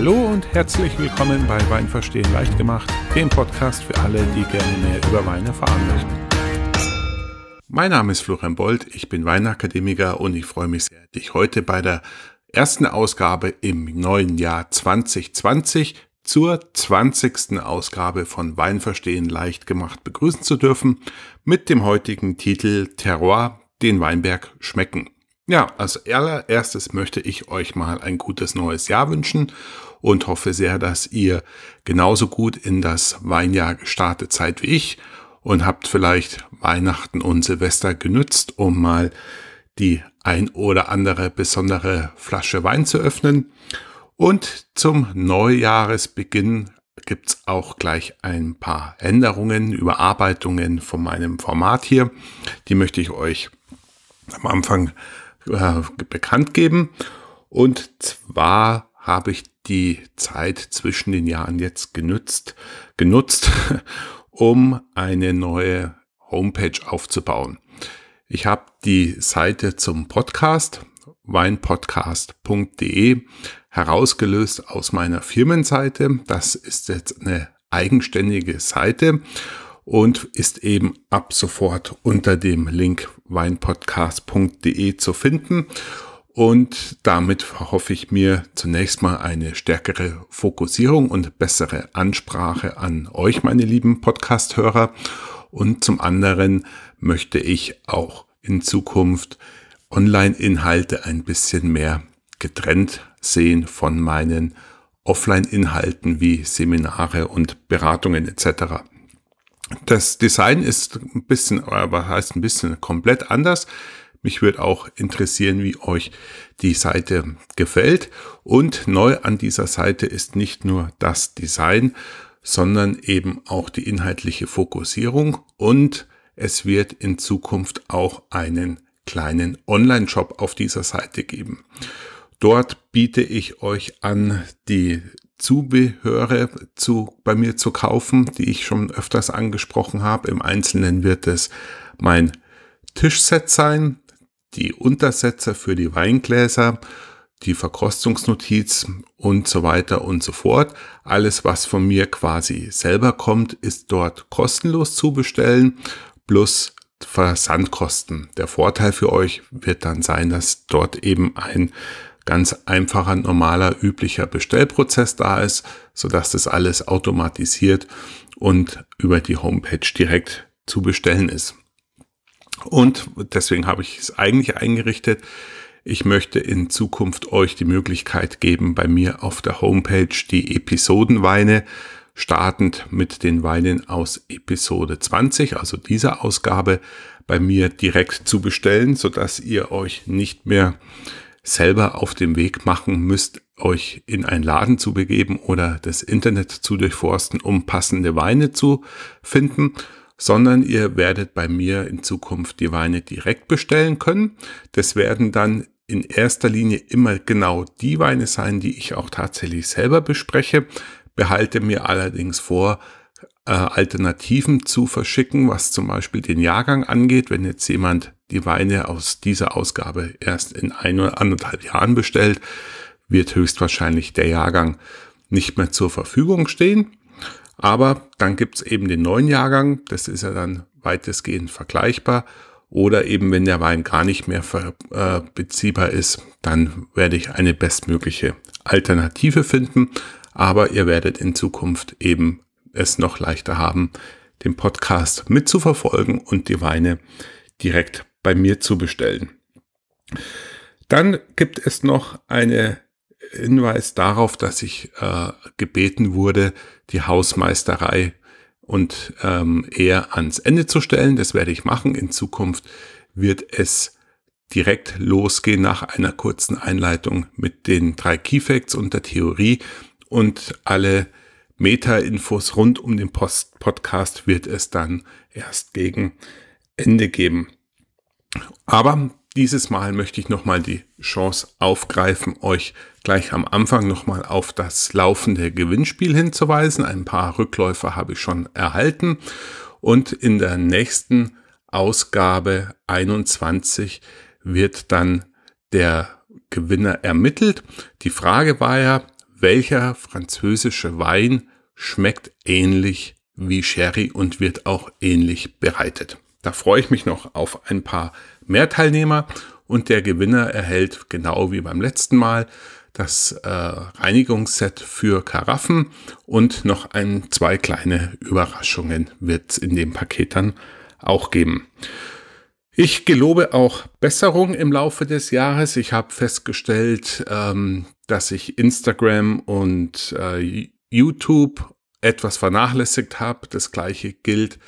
Hallo und herzlich willkommen bei Wein verstehen leicht gemacht, dem Podcast für alle, die gerne mehr über Wein erfahren möchten. Mein Name ist Florian Boldt, ich bin Weinakademiker und ich freue mich sehr, dich heute bei der ersten Ausgabe im neuen Jahr 2020 zur 20. Ausgabe von Wein verstehen leicht gemacht begrüßen zu dürfen mit dem heutigen Titel Terroir, den Weinberg schmecken. Ja, als allererstes möchte ich euch mal ein gutes neues Jahr wünschen und hoffe sehr, dass ihr genauso gut in das Weinjahr gestartet seid wie ich und habt vielleicht Weihnachten und Silvester genützt, um mal die ein oder andere besondere Flasche Wein zu öffnen. Und zum Neujahresbeginn gibt es auch gleich ein paar Änderungen, Überarbeitungen von meinem Format hier. Die möchte ich euch am Anfang bekannt geben. Und zwar habe ich die Zeit zwischen den Jahren jetzt genutzt, um eine neue Homepage aufzubauen. Ich habe die Seite zum Podcast, weinpodcast.de, herausgelöst aus meiner Firmenseite. Das ist jetzt eine eigenständige Seite und ist eben ab sofort unter dem Link weinpodcast.de zu finden. Und damit erhoffe ich mir zunächst mal eine stärkere Fokussierung und bessere Ansprache an euch, meine lieben Podcast-Hörer. Und zum anderen möchte ich auch in Zukunft Online-Inhalte ein bisschen mehr getrennt sehen von meinen Offline-Inhalten wie Seminare und Beratungen etc. Das Design ist ein bisschen, komplett anders. Mich würde auch interessieren, wie euch die Seite gefällt. Und neu an dieser Seite ist nicht nur das Design, sondern eben auch die inhaltliche Fokussierung. Und es wird in Zukunft auch einen kleinen Online-Shop auf dieser Seite geben. Dort biete ich euch an, die Zubehörer bei mir zu kaufen, die ich schon öfters angesprochen habe. Im Einzelnen wird es mein Tischset sein, die Untersetzer für die Weingläser, die Verkostungsnotiz und so weiter und so fort. Alles, was von mir quasi selber kommt, ist dort kostenlos zu bestellen, plus Versandkosten. Der Vorteil für euch wird dann sein, dass dort eben ein ganz einfacher, normaler, üblicher Bestellprozess da ist, sodass das alles automatisiert und über die Homepage direkt zu bestellen ist. Und deswegen habe ich es eigentlich eingerichtet. Ich möchte in Zukunft euch die Möglichkeit geben, bei mir auf der Homepage die Episodenweine, startend mit den Weinen aus Episode 20, also dieser Ausgabe, bei mir direkt zu bestellen, sodass ihr euch nicht mehr selber auf dem Weg machen müsst, euch in einen Laden zu begeben oder das Internet zu durchforsten, um passende Weine zu finden, sondern ihr werdet bei mir in Zukunft die Weine direkt bestellen können. Das werden dann in erster Linie immer genau die Weine sein, die ich auch tatsächlich selber bespreche, behalte mir allerdings vor, Alternativen zu verschicken, was zum Beispiel den Jahrgang angeht. Wenn jetzt jemand die Weine aus dieser Ausgabe erst in 1 oder 1,5 Jahren bestellt, wird höchstwahrscheinlich der Jahrgang nicht mehr zur Verfügung stehen. Aber dann gibt es eben den neuen Jahrgang, das ist ja dann weitestgehend vergleichbar. Oder eben, wenn der Wein gar nicht mehr beziehbar ist, dann werde ich eine bestmögliche Alternative finden. Aber ihr werdet in Zukunft eben es noch leichter haben, den Podcast mitzuverfolgen und die Weine direkt bei mir zu bestellen. Dann gibt es noch einen Hinweis darauf, dass ich gebeten wurde, die Hausmeisterei und eher ans Ende zu stellen. Das werde ich machen. In Zukunft wird es direkt losgehen nach einer kurzen Einleitung mit den 3 Key Facts und der Theorie und alle Meta-Infos rund um den Podcast wird es dann erst gegen Ende geben. Aber dieses Mal möchte ich nochmal die Chance aufgreifen, euch gleich am Anfang nochmal auf das laufende Gewinnspiel hinzuweisen. Ein paar Rückläufer habe ich schon erhalten und in der nächsten Ausgabe 21 wird dann der Gewinner ermittelt. Die Frage war ja, welcher französische Wein schmeckt ähnlich wie Sherry und wird auch ähnlich bereitet. Da freue ich mich noch auf ein paar mehr Teilnehmer und der Gewinner erhält, genau wie beim letzten Mal, das Reinigungsset für Karaffen und noch zwei kleine Überraschungen wird es in dem Paket dann auch geben. Ich gelobe auch Besserung im Laufe des Jahres. Ich habe festgestellt, dass ich Instagram und YouTube etwas vernachlässigt habe. Das gleiche gilt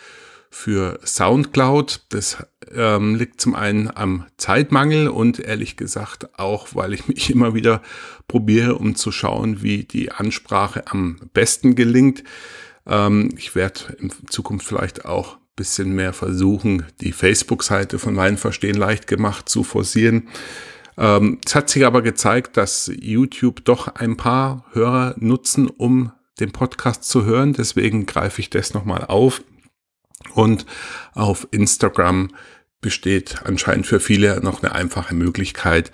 für Soundcloud. Das liegt zum einen am Zeitmangel und ehrlich gesagt auch, weil ich mich immer wieder probiere, um zu schauen, wie die Ansprache am besten gelingt. Ich werde in Zukunft vielleicht auch ein bisschen mehr versuchen, die Facebook-Seite von Wein verstehen leicht gemacht zu forcieren. Es hat sich aber gezeigt, dass YouTube doch ein paar Hörer nutzen, um den Podcast zu hören. Deswegen greife ich das nochmal auf. Und auf Instagram besteht anscheinend für viele noch eine einfache Möglichkeit,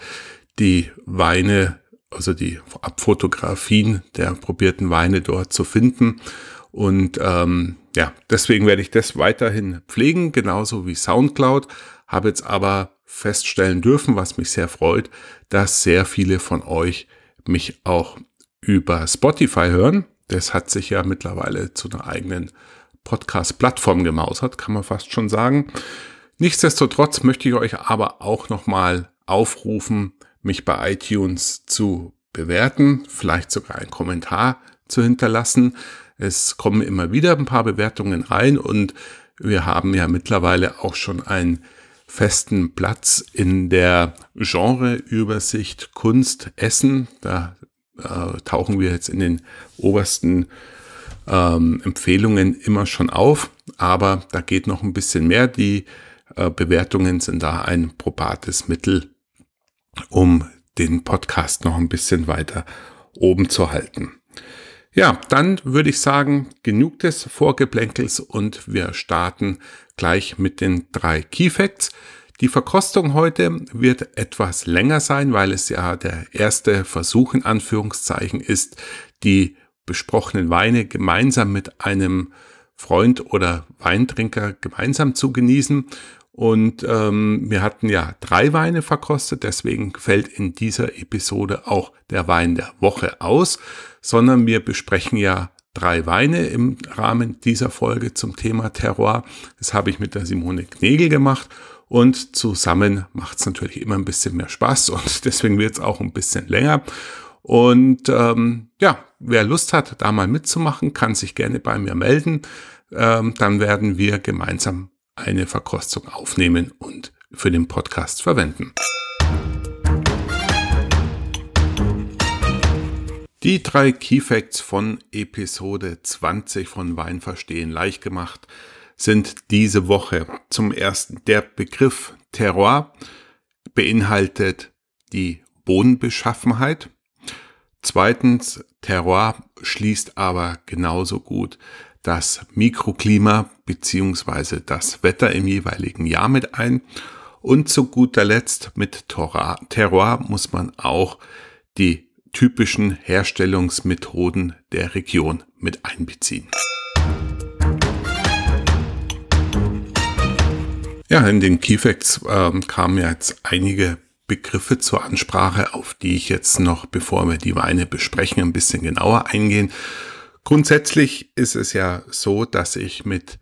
die Weine, also die Abfotografien der probierten Weine dort zu finden. Und ja, deswegen werde ich das weiterhin pflegen, genauso wie Soundcloud. Habe jetzt aber feststellen dürfen, was mich sehr freut, dass sehr viele von euch mich auch über Spotify hören. Das hat sich ja mittlerweile zu einer eigenen Podcast-Plattform gemausert, kann man fast schon sagen. Nichtsdestotrotz möchte ich euch aber auch nochmal aufrufen, mich bei iTunes zu bewerten, vielleicht sogar einen Kommentar zu hinterlassen. Es kommen immer wieder ein paar Bewertungen rein und wir haben ja mittlerweile auch schon einen festen Platz in der Genreübersicht Kunst, Essen. Da tauchen wir jetzt in den obersten Empfehlungen immer schon auf, aber da geht noch ein bisschen mehr. Die Bewertungen sind da ein probates Mittel, um den Podcast noch ein bisschen weiter oben zu halten. Ja, dann würde ich sagen, genug des Vorgeplänkels und wir starten gleich mit den 3 Key Facts. Die Verkostung heute wird etwas länger sein, weil es ja der erste Versuch in Anführungszeichen ist, die besprochenen Weine gemeinsam mit einem Freund oder Weintrinker gemeinsam zu genießen. Und wir hatten ja 3 Weine verkostet, deswegen fällt in dieser Episode auch der Wein der Woche aus, sondern wir besprechen ja 3 Weine im Rahmen dieser Folge zum Thema Terroir. Das habe ich mit der Simone Gnegel gemacht und zusammen macht es natürlich immer ein bisschen mehr Spaß und deswegen wird es auch ein bisschen länger. Und ja, wer Lust hat, da mal mitzumachen, kann sich gerne bei mir melden. Dann werden wir gemeinsam eine Verkostung aufnehmen und für den Podcast verwenden. Die 3 Key Facts von Episode 20 von Wein verstehen leicht gemacht sind diese Woche. Zum ersten, der Begriff Terroir beinhaltet die Bodenbeschaffenheit. Zweitens, Terroir schließt aber genauso gut das Mikroklima bzw. das Wetter im jeweiligen Jahr mit ein. Und zu guter Letzt, mit Terroir muss man auch die typischen Herstellungsmethoden der Region mit einbeziehen. Ja, in den Key Facts kamen ja jetzt einige Begriffe zur Ansprache, auf die ich jetzt noch, bevor wir die Weine besprechen, ein bisschen genauer eingehen. Grundsätzlich ist es ja so, dass ich mit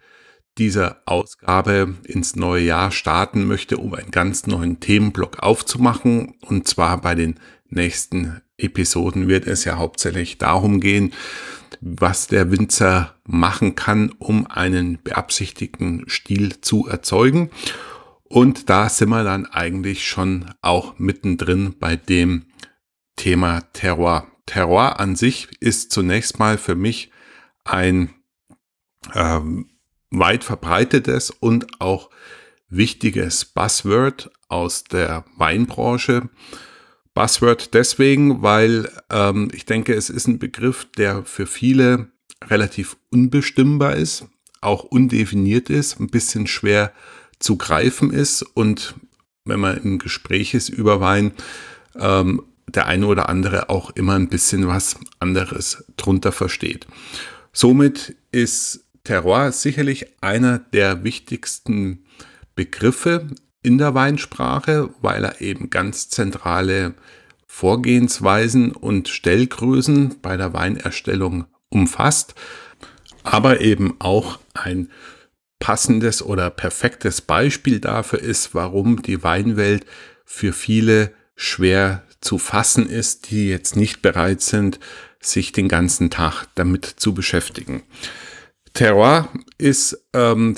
dieser Ausgabe ins neue Jahr starten möchte, um einen ganz neuen Themenblock aufzumachen. Und zwar bei den nächsten Episoden wird es ja hauptsächlich darum gehen, was der Winzer machen kann, um einen beabsichtigten Stil zu erzeugen. Und da sind wir dann eigentlich schon auch mittendrin bei dem Thema Terroir. Terroir an sich ist zunächst mal für mich ein weit verbreitetes und auch wichtiges Buzzword aus der Weinbranche. Buzzword deswegen, weil ich denke, es ist ein Begriff, der für viele relativ unbestimmbar ist, auch undefiniert ist, ein bisschen schwer zu greifen ist und wenn man im Gespräch ist über Wein, der eine oder andere auch immer ein bisschen was anderes drunter versteht. Somit ist Terroir sicherlich einer der wichtigsten Begriffe in der Weinsprache, weil er eben ganz zentrale Vorgehensweisen und Stellgrößen bei der Weinerstellung umfasst, aber eben auch ein passendes oder perfektes Beispiel dafür ist, warum die Weinwelt für viele schwer zu fassen ist, die jetzt nicht bereit sind, sich den ganzen Tag damit zu beschäftigen. Terroir ist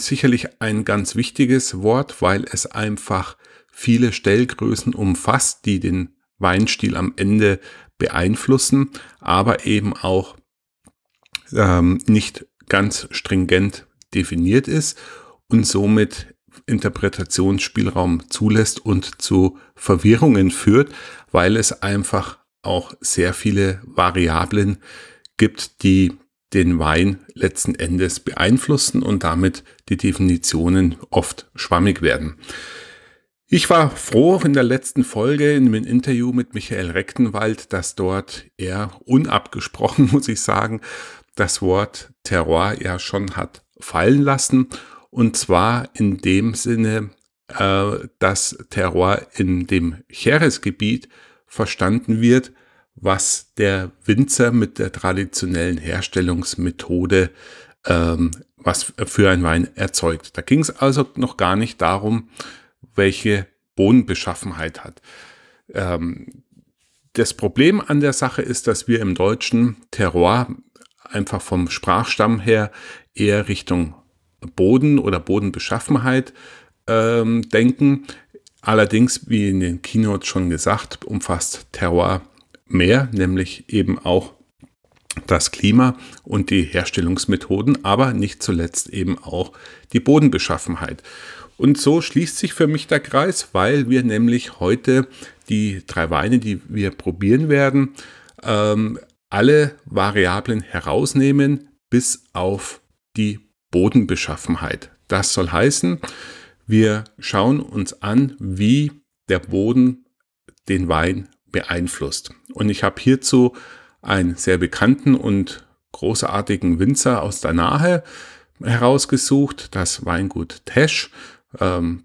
sicherlich ein ganz wichtiges Wort, weil es einfach viele Stellgrößen umfasst, die den Weinstil am Ende beeinflussen, aber eben auch nicht ganz stringent definiert ist und somit Interpretationsspielraum zulässt und zu Verwirrungen führt, weil es einfach auch sehr viele Variablen gibt, die den Wein letzten Endes beeinflussen und damit die Definitionen oft schwammig werden. Ich war froh in der letzten Folge in einem Interview mit Michael Recktenwald, dass dort eher unabgesprochen, muss ich sagen, das Wort Terroir ja schon hat fallen lassen. Und zwar in dem Sinne, dass Terroir in dem Jerez-Gebiet verstanden wird, was der Winzer mit der traditionellen Herstellungsmethode was für einen Wein erzeugt. Da ging es also noch gar nicht darum, welche Bodenbeschaffenheit hat. Das Problem an der Sache ist, dass wir im Deutschen Terroir einfach vom Sprachstamm her eher Richtung Boden oder Bodenbeschaffenheit denken. Allerdings, wie in den Keynotes schon gesagt, umfasst Terroir mehr, nämlich eben auch das Klima und die Herstellungsmethoden, aber nicht zuletzt eben auch die Bodenbeschaffenheit. Und so schließt sich für mich der Kreis, weil wir nämlich heute die drei Weine, die wir probieren werden, alle Variablen herausnehmen, bis auf die Bodenbeschaffenheit. Das soll heißen, wir schauen uns an, wie der Boden den Wein beeinflusst. Und ich habe hierzu einen sehr bekannten und großartigen Winzer aus der Nahe herausgesucht, das Weingut Tesch,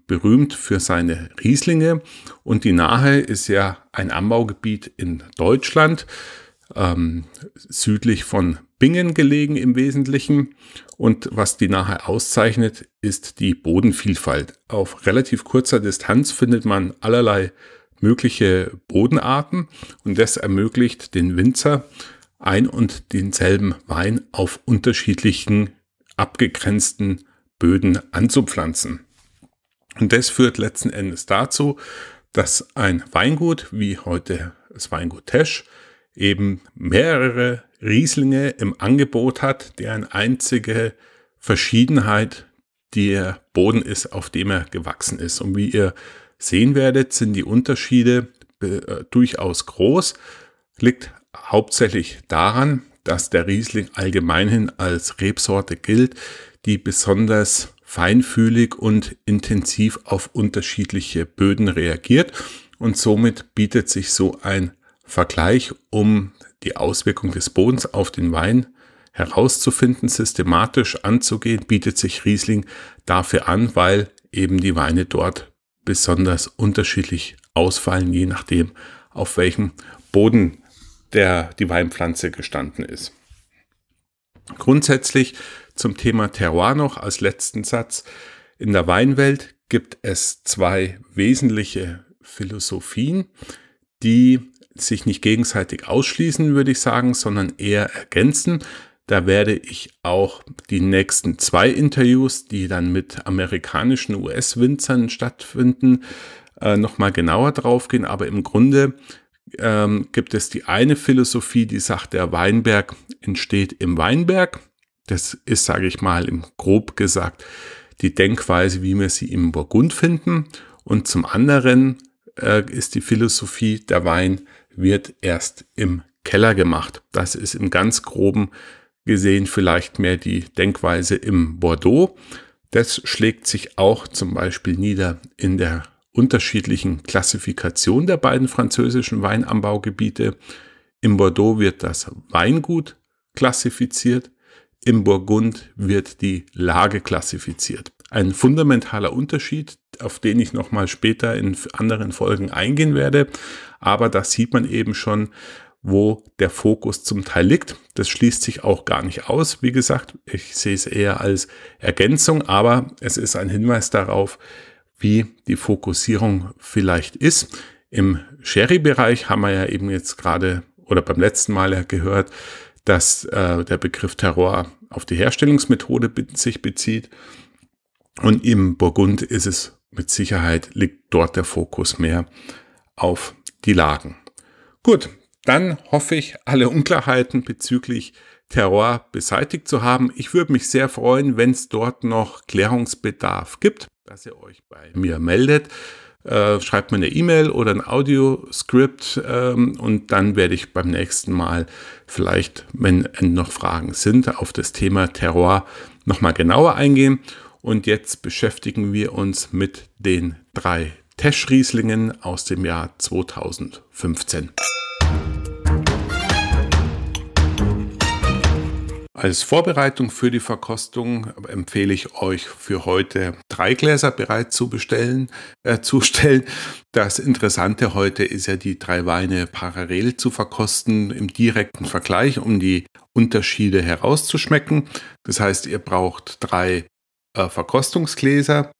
berühmt für seine Rieslinge. Und die Nahe ist ja ein Anbaugebiet in Deutschland, südlich von Bingen gelegen im Wesentlichen, und was die Nahe auszeichnet, ist die Bodenvielfalt. Auf relativ kurzer Distanz findet man allerlei mögliche Bodenarten und das ermöglicht den Winzer, ein und denselben Wein auf unterschiedlichen abgegrenzten Böden anzupflanzen. Und das führt letzten Endes dazu, dass ein Weingut, wie heute das Weingut Tesch, eben mehrere Rieslinge im Angebot hat, deren einzige Verschiedenheit der Boden ist, auf dem er gewachsen ist. Und wie ihr sehen werdet, sind die Unterschiede durchaus groß. Liegt hauptsächlich daran, dass der Riesling allgemeinhin als Rebsorte gilt, die besonders feinfühlig und intensiv auf unterschiedliche Böden reagiert, und somit bietet sich so ein Vergleich, um die Auswirkung des Bodens auf den Wein herauszufinden, systematisch anzugehen, bietet sich Riesling dafür an, weil eben die Weine dort besonders unterschiedlich ausfallen, je nachdem, auf welchem Boden die Weinpflanze gestanden ist. Grundsätzlich zum Thema Terroir noch als letzten Satz. In der Weinwelt gibt es zwei wesentliche Philosophien, die sich nicht gegenseitig ausschließen, würde ich sagen, sondern eher ergänzen. Da werde ich auch die nächsten zwei Interviews, die dann mit amerikanischen US-Winzern stattfinden, nochmal genauer drauf gehen. Aber im Grunde gibt es die eine Philosophie, die sagt, der Weinberg entsteht im Weinberg. Das ist, sage ich mal, im grob gesagt, die Denkweise, wie wir sie im Burgund finden. Und zum anderen ist die Philosophie, der Wein wird erst im Keller gemacht. Das ist im ganz groben gesehen vielleicht mehr die Denkweise im Bordeaux. Das schlägt sich auch zum Beispiel nieder in der unterschiedlichen Klassifikation der beiden französischen Weinanbaugebiete. Im Bordeaux wird das Weingut klassifiziert, im Burgund wird die Lage klassifiziert. Ein fundamentaler Unterschied, auf den ich nochmal später in anderen Folgen eingehen werde, aber das sieht man eben schon, wo der Fokus zum Teil liegt. Das schließt sich auch gar nicht aus. Wie gesagt, ich sehe es eher als Ergänzung, aber es ist ein Hinweis darauf, wie die Fokussierung vielleicht ist. Im Sherry-Bereich haben wir ja eben jetzt gerade oder beim letzten Mal gehört, dass der Begriff Terroir auf die Herstellungsmethode sich bezieht. Und im Burgund ist es mit Sicherheit, liegt dort der Fokus mehr auf die Lagen. Gut, dann hoffe ich, alle Unklarheiten bezüglich Terroir beseitigt zu haben. Ich würde mich sehr freuen, wenn es dort noch Klärungsbedarf gibt, dass ihr euch bei mir meldet. Schreibt mir eine E-Mail oder ein Audioscript und dann werde ich beim nächsten Mal vielleicht, wenn noch Fragen sind, auf das Thema Terroir nochmal genauer eingehen. Und jetzt beschäftigen wir uns mit den 3 Tesch-Rieslingen aus dem Jahr 2015. Als Vorbereitung für die Verkostung empfehle ich euch für heute 3 Gläser bereits zustellen. Das Interessante heute ist ja, die 3 Weine parallel zu verkosten im direkten Vergleich, um die Unterschiede herauszuschmecken. Das heißt, ihr braucht 3 Verkostungsgläser.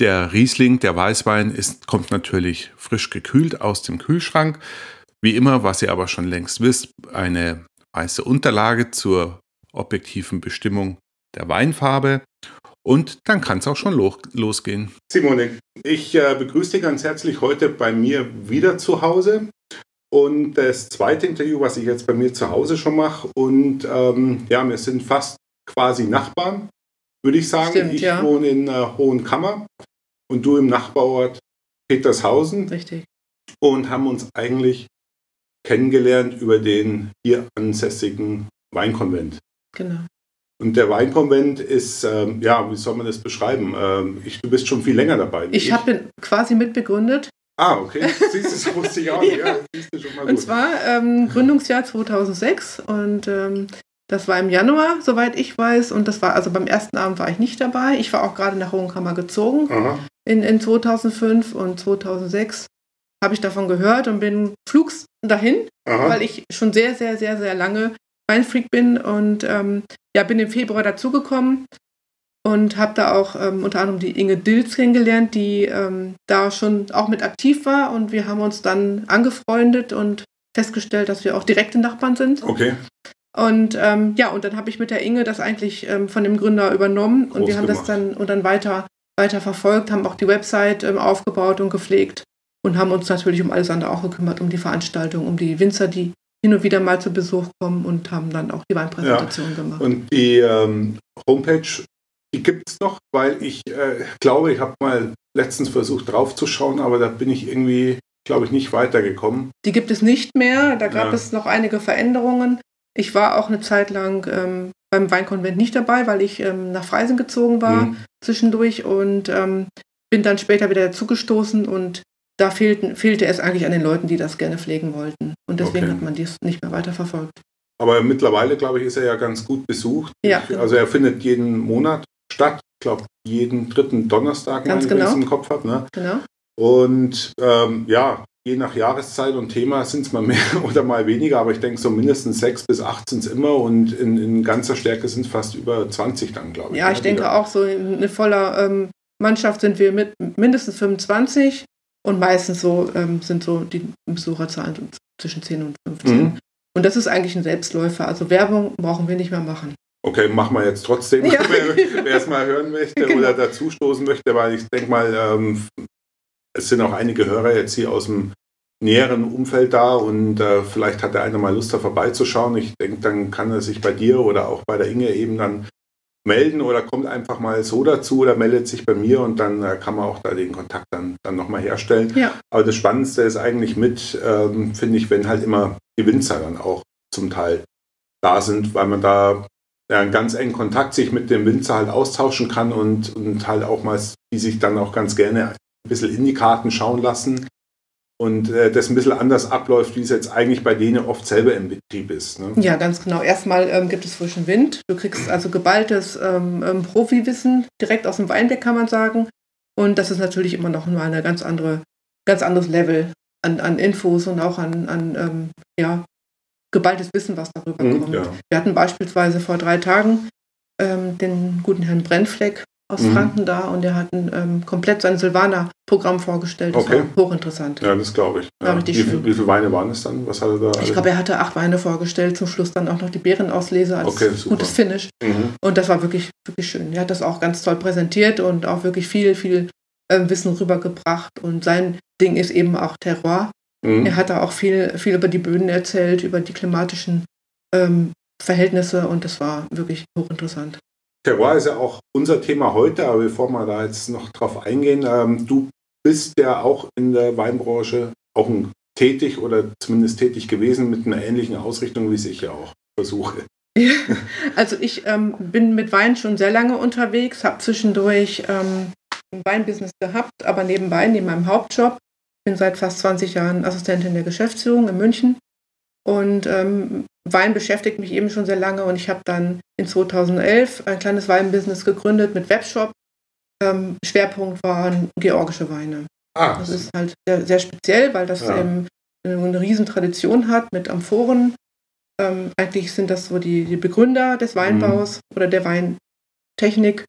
Der Riesling, der Weißwein, kommt natürlich frisch gekühlt aus dem Kühlschrank. Wie immer, was ihr aber schon längst wisst, eine weiße Unterlage zur objektiven Bestimmung der Weinfarbe und dann kann es auch schon losgehen. Simone, ich begrüße dich ganz herzlich heute bei mir wieder zu Hause und das zweite Interview, was ich jetzt bei mir zu Hause schon mache und ja, wir sind fast quasi Nachbarn, würde ich sagen. Stimmt, ich wohne in Hohenkammer und du im Nachbarort Petershausen. Richtig. Und haben uns eigentlich kennengelernt über den hier ansässigen Weinkonvent. Genau. Und der Weinkonvent ist, ja, wie soll man das beschreiben? Du bist schon viel länger dabei. Ich habe den quasi mitbegründet. Ah, okay. Siehst, das wusste ich auch. Ja. Ja, siehst du schon mal gut. Und zwar Gründungsjahr 2006 und das war im Januar, soweit ich weiß. Und das war, also beim ersten Abend war ich nicht dabei. Ich war auch gerade nach Hohenkammer gezogen in 2005 und 2006. Habe ich davon gehört und bin flugs dahin, weil ich schon sehr, sehr, sehr, sehr lange Weinfreak bin und ja, bin im Februar dazugekommen und habe da auch unter anderem die Inge Dils kennengelernt, die da schon auch mit aktiv war und wir haben uns dann angefreundet und festgestellt, dass wir auch direkte Nachbarn sind. Okay. Und ja, und dann habe ich mit der Inge das eigentlich von dem Gründer übernommen und wir haben das dann weiter verfolgt, haben auch die Website aufgebaut und gepflegt. Und haben uns natürlich um alles andere auch gekümmert, um die Veranstaltung, um die Winzer, die hin und wieder mal zu Besuch kommen und haben dann auch die Weinpräsentation gemacht. Und die Homepage, die gibt es noch, weil ich glaube, ich habe mal letztens versucht draufzuschauen, aber da bin ich irgendwie, glaube ich, nicht weitergekommen. Die gibt es nicht mehr, da gab es noch einige Veränderungen. Ich war auch eine Zeit lang beim Weinkonvent nicht dabei, weil ich nach Freising gezogen war zwischendurch und bin dann später wieder dazugestoßen und da fehlte es eigentlich an den Leuten, die das gerne pflegen wollten. Und deswegen hat man dies nicht mehr weiterverfolgt. Aber mittlerweile, glaube ich, ist er ja ganz gut besucht. Ja, also er findet jeden Monat statt. Ich glaube, jeden 3. Donnerstag, wenn ich es im Kopf habe. Ne? Genau. Und ja, je nach Jahreszeit und Thema sind es mal mehr oder mal weniger. Aber ich denke, so mindestens 6 bis 8 sind es immer. Und in ganzer Stärke sind es fast über 20 dann, glaube ich. Ja, ich denke auch so. In voller Mannschaft sind wir mit mindestens 25. Und meistens so sind so die Besucherzahlen zwischen 10 und 15. Und das ist eigentlich ein Selbstläufer. Also Werbung brauchen wir nicht mehr machen. Okay, machen wir jetzt trotzdem, wer es mal hören möchte oder dazustoßen möchte. Weil ich denke mal, es sind auch einige Hörer jetzt hier aus dem näheren Umfeld da. Und vielleicht hat der eine mal Lust, da vorbeizuschauen. Ich denke, dann kann er sich bei dir oder auch bei der Inge eben dann melden oder kommt einfach mal so dazu oder meldet sich bei mir und dann kann man auch da den Kontakt dann nochmal herstellen. Ja. Aber das Spannendste ist eigentlich mit, finde ich, wenn halt immer die Winzer dann auch zum Teil da sind, weil man da ja einen ganz engen Kontakt sich mit dem Winzer halt austauschen kann und halt auch mal, die sich dann auch ganz gerne ein bisschen in die Karten schauen lassen und das ein bisschen anders abläuft, wie es jetzt eigentlich bei denen oft selber im Betrieb ist. Ne? Ja, ganz genau. Erstmal gibt es frischen Wind. Du kriegst also geballtes Profiwissen direkt aus dem Weinberg, kann man sagen. Und das ist natürlich immer noch mal ein ganz anderes Level an Infos und auch an geballtes Wissen, was darüber kommt. Ja. Wir hatten beispielsweise vor 3 Tagen den guten Herrn Brennfleck aus Franken da und der hat komplett sein Silvaner-Programm vorgestellt. Das war hochinteressant. Ja, das glaube ich. Ja. Wie viele Weine waren es dann? Was hat er da? Ich glaube, er hatte 8 Weine vorgestellt, zum Schluss dann auch noch die Beerenauslese als gutes Finish. Und das war wirklich, wirklich schön. Er hat das auch ganz toll präsentiert und auch wirklich viel, viel Wissen rübergebracht. Und sein Ding ist eben auch Terroir. Er hat da auch viel über die Böden erzählt, über die klimatischen Verhältnisse und das war wirklich hochinteressant. Terroir ist ja auch unser Thema heute, aber bevor wir da jetzt noch drauf eingehen, du bist ja auch in der Weinbranche tätig oder zumindest tätig gewesen mit einer ähnlichen Ausrichtung, wie es ich ja auch versuche. Also ich bin mit Wein schon sehr lange unterwegs, habe zwischendurch ein Weinbusiness gehabt, aber nebenbei, neben meinem Hauptjob. Bin seit fast 20 Jahren Assistentin der Geschäftsführung in München und Wein beschäftigt mich eben schon sehr lange und ich habe dann in 2011 ein kleines Weinbusiness gegründet mit Webshop. Schwerpunkt waren georgische Weine. Das ist halt sehr, sehr speziell, weil das eben eine riesen Tradition hat mit Amphoren. Eigentlich sind das so die Begründer des Weinbaus oder der Weintechnik.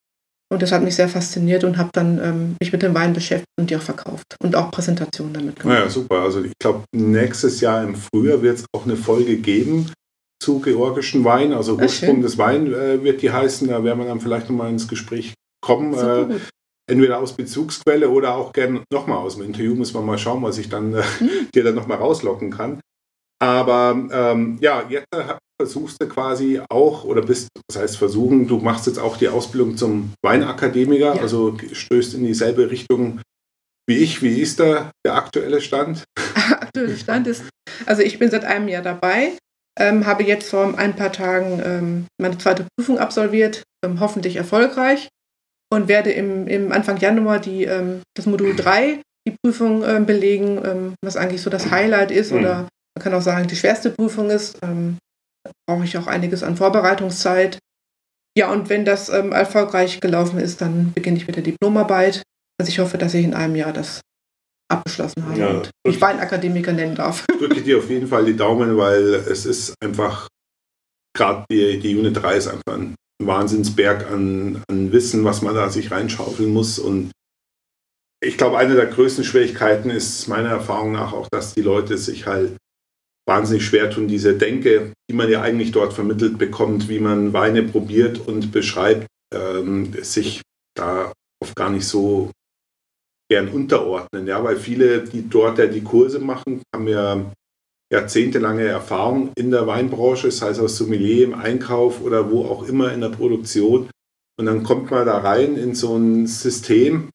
Und das hat mich sehr fasziniert und habe dann mich mit dem Wein beschäftigt und die auch verkauft und auch Präsentationen damit gemacht. Naja, super. Also ich glaube, nächstes Jahr im Frühjahr wird es auch eine Folge geben zu georgischen Wein. Also Ursprung des Wein wird die heißen. Da werden wir dann vielleicht nochmal ins Gespräch kommen. Entweder aus Bezugsquelle oder auch gerne nochmal aus dem Interview. Müssen wir mal schauen, was ich dann dir dann nochmal rauslocken kann. Aber jetzt versuchst du quasi auch, oder bist, das heißt versuchen, du machst jetzt auch die Ausbildung zum Weinakademiker, also stößt in dieselbe Richtung wie ich. Wie ist da der aktuelle Stand? Der aktuelle Stand ist, also ich bin seit einem Jahr dabei, habe jetzt vor ein paar Tagen meine 2. Prüfung absolviert, hoffentlich erfolgreich und werde im Anfang Januar das Modul 3, die Prüfung belegen, was eigentlich so das Highlight ist oder man kann auch sagen, die schwerste Prüfung ist. Da brauche ich auch einiges an Vorbereitungszeit. Ja, und wenn das erfolgreich gelaufen ist, dann beginne ich mit der Diplomarbeit. Also ich hoffe, dass ich in einem Jahr das abgeschlossen habe und ich Weinakademiker nennen darf. Ich drücke dir auf jeden Fall die Daumen, weil es ist einfach, gerade die Unit 3 ist einfach ein Wahnsinnsberg an Wissen, was man da sich reinschaufeln muss. Und ich glaube, eine der größten Schwierigkeiten ist meiner Erfahrung nach auch, dass die Leute sich halt wahnsinnig schwer tun, diese Denke, die man ja eigentlich dort vermittelt bekommt, wie man Weine probiert und beschreibt, sich da oft gar nicht so gern unterordnen. Ja, weil viele, die dort ja die Kurse machen, haben ja jahrzehntelange Erfahrung in der Weinbranche, das heißt aus Sommelier, im Einkauf oder wo auch immer in der Produktion. Und dann kommt man da rein in so ein System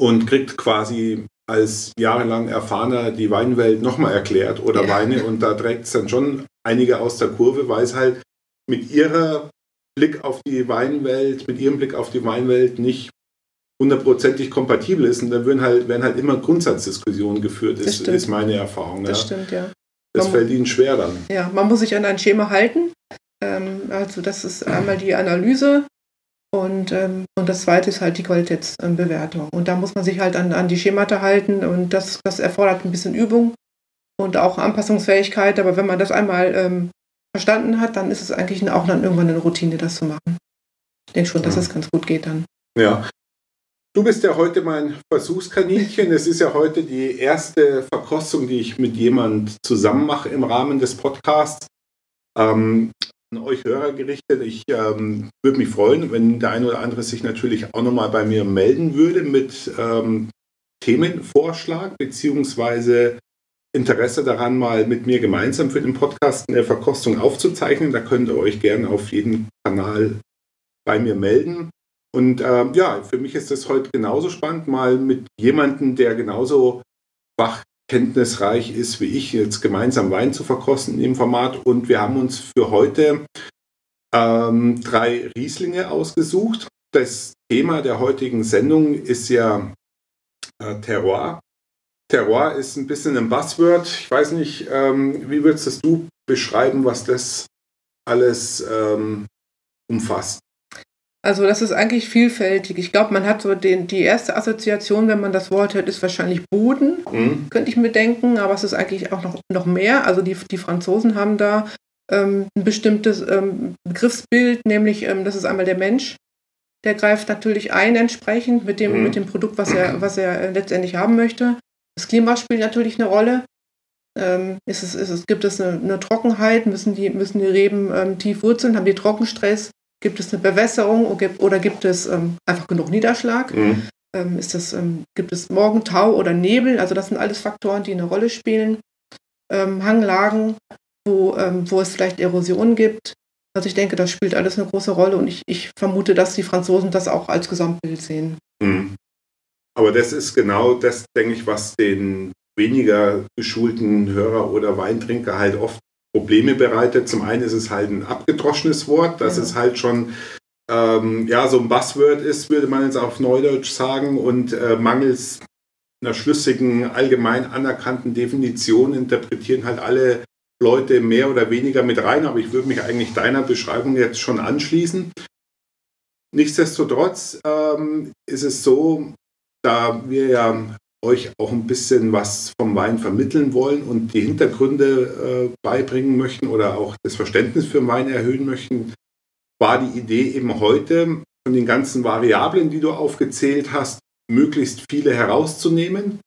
und kriegt quasi als jahrelang Erfahrener die Weinwelt nochmal erklärt oder Weine und da trägt es dann schon einige aus der Kurve, weil es halt mit ihrem Blick auf die Weinwelt nicht hundertprozentig kompatibel ist und dann werden halt immer Grundsatzdiskussionen geführt, ist meine Erfahrung. Das stimmt, ja. Das fällt ihnen schwer dann. Ja, man muss sich an ein Schema halten. Also das ist einmal die Analyse. Und das zweite ist halt die Qualitätsbewertung. Und da muss man sich halt an die Schemata halten und das erfordert ein bisschen Übung und auch Anpassungsfähigkeit. Aber wenn man das einmal verstanden hat, dann ist es eigentlich auch dann irgendwann eine Routine, das zu machen. Ich denke schon, dass das ganz gut geht dann. Ja. Du bist ja heute mein Versuchskaninchen. Es ist ja heute die erste Verkostung, die ich mit jemand zusammen mache im Rahmen des Podcasts. An euch Hörer gerichtet. Ich würde mich freuen, wenn der eine oder andere sich natürlich auch nochmal bei mir melden würde mit Themenvorschlag beziehungsweise Interesse daran, mal mit mir gemeinsam für den Podcast eine Verkostung aufzuzeichnen. Da könnt ihr euch gerne auf jeden Kanal bei mir melden. Und für mich ist das heute genauso spannend, mal mit jemandem, der genauso wachkenntnisreich ist wie ich, jetzt gemeinsam Wein zu verkosten in dem Format. Und wir haben uns für heute 3 Rieslinge ausgesucht. Das Thema der heutigen Sendung ist ja Terroir. Terroir ist ein bisschen ein Buzzword. Ich weiß nicht, wie würdest du beschreiben, was das alles umfasst? Also das ist eigentlich vielfältig. Ich glaube, man hat so die erste Assoziation, wenn man das Wort hört, ist wahrscheinlich Boden, könnte ich mir denken. Aber es ist eigentlich auch noch mehr. Also die Franzosen haben da ein bestimmtes Begriffsbild, nämlich das ist einmal der Mensch. Der greift natürlich ein entsprechend mit dem Produkt, was er letztendlich haben möchte. Das Klima spielt natürlich eine Rolle. Gibt es eine Trockenheit? Müssen die Reben tief wurzeln? Haben die Trockenstress? Gibt es eine Bewässerung oder gibt es einfach genug Niederschlag? Gibt es Morgentau oder Nebel? Also das sind alles Faktoren, die eine Rolle spielen. Hanglagen, wo es vielleicht Erosion gibt. Also ich denke, das spielt alles eine große Rolle und ich vermute, dass die Franzosen das auch als Gesamtbild sehen. Mhm. Aber das ist genau das, denke ich, was den weniger geschulten Hörer oder Weintrinker halt oft Probleme bereitet. Zum einen ist es halt ein abgedroschenes Wort, dass es halt schon so ein Buzzword ist, würde man jetzt auf Neudeutsch sagen, und mangels einer schlüssigen, allgemein anerkannten Definition interpretieren halt alle Leute mehr oder weniger mit rein. Aber ich würde mich eigentlich deiner Beschreibung jetzt schon anschließen. Nichtsdestotrotz ist es so, da wir ja euch auch ein bisschen was vom Wein vermitteln wollen und die Hintergründe beibringen möchten oder auch das Verständnis für Wein erhöhen möchten, war die Idee eben heute, von den ganzen Variablen, die du aufgezählt hast, möglichst viele herauszunehmen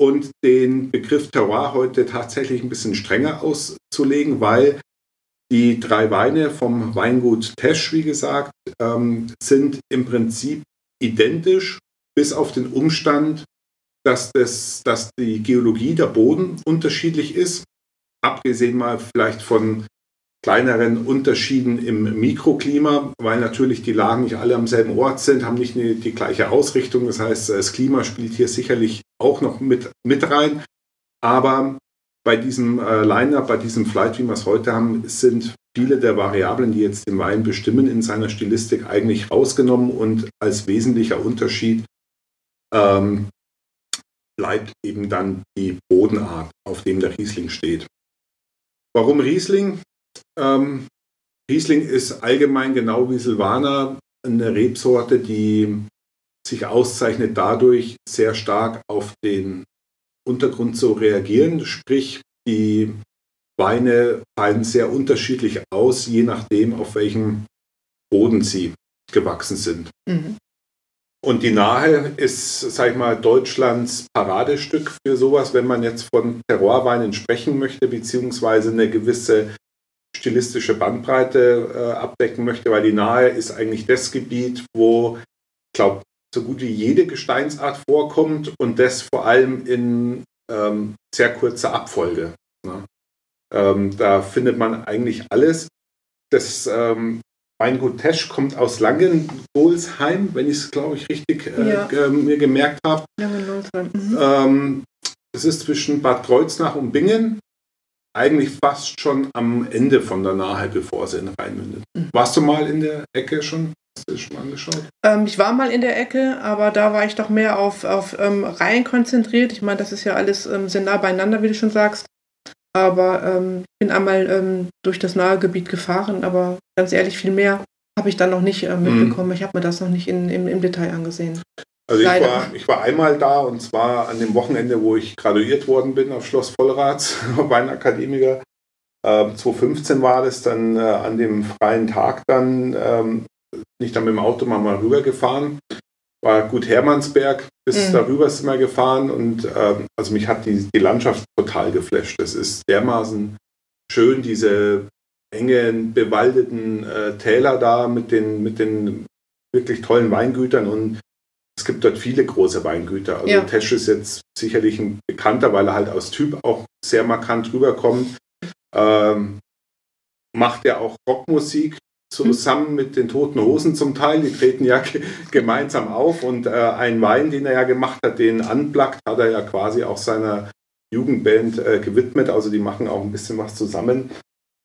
und den Begriff Terroir heute tatsächlich ein bisschen strenger auszulegen, weil die drei Weine vom Weingut Tesch, wie gesagt, sind im Prinzip identisch, bis auf den Umstand, dass die Geologie, der Boden unterschiedlich ist, abgesehen mal vielleicht von kleineren Unterschieden im Mikroklima, weil natürlich die Lagen nicht alle am selben Ort sind, haben nicht die gleiche Ausrichtung. Das heißt, das Klima spielt hier sicherlich auch noch mit rein. Aber bei diesem Line-Up, bei diesem Flight, wie wir es heute haben, sind viele der Variablen, die jetzt den Wein bestimmen, in seiner Stilistik eigentlich rausgenommen und als wesentlicher Unterschied bleibt eben dann die Bodenart, auf dem der Riesling steht. Warum Riesling? Riesling ist allgemein genau wie Silvaner eine Rebsorte, die sich auszeichnet dadurch, sehr stark auf den Untergrund zu reagieren. Sprich, die Weine fallen sehr unterschiedlich aus, je nachdem, auf welchem Boden sie gewachsen sind. Mhm. Und die Nahe ist, sag ich mal, Deutschlands Paradestück für sowas, wenn man jetzt von Terroirweinen sprechen möchte, beziehungsweise eine gewisse stilistische Bandbreite abdecken möchte, weil die Nahe ist eigentlich das Gebiet, wo, ich glaube, so gut wie jede Gesteinsart vorkommt und das vor allem in sehr kurzer Abfolge. Ne? Da findet man eigentlich alles. Das Weingut Tesch kommt aus Langenholzheim, wenn ich es, glaube ich, richtig mir gemerkt habe. Langenholzheim. Mhm. Das ist zwischen Bad Kreuznach und Bingen, eigentlich fast schon am Ende von der Nahe, bevor sie in reinmündet. Mhm. Warst du mal in der Ecke schon? Hast du das schon angeschaut? Ich war mal in der Ecke, aber da war ich doch mehr auf Reihen konzentriert. Ich meine, das ist ja alles sehr nah beieinander, wie du schon sagst. Aber ich bin einmal durch das Nahegebiet gefahren, aber ganz ehrlich, viel mehr habe ich dann noch nicht mitbekommen. Ich habe mir das noch nicht im Detail angesehen. Also ich war einmal da, und zwar an dem Wochenende, wo ich graduiert worden bin auf Schloss Vollraths, auf Weinakademiker. 2015 war das dann an dem freien Tag dann, nicht dann mit dem Auto, mal rübergefahren. War Gut Hermannsberg, bis darüber sind wir gefahren und also mich hat die Landschaft total geflasht. Das ist dermaßen schön, diese engen, bewaldeten Täler da mit den wirklich tollen Weingütern, und es gibt dort viele große Weingüter. Also Tesch ist jetzt sicherlich ein bekannter, weil er halt aus Typ auch sehr markant rüberkommt. Macht ja auch Rockmusik. Zusammen mit den Toten Hosen zum Teil, die treten ja gemeinsam auf, und einen Wein, den er ja gemacht hat, den Unplugged, hat er ja quasi auch seiner Jugendband gewidmet, also die machen auch ein bisschen was zusammen,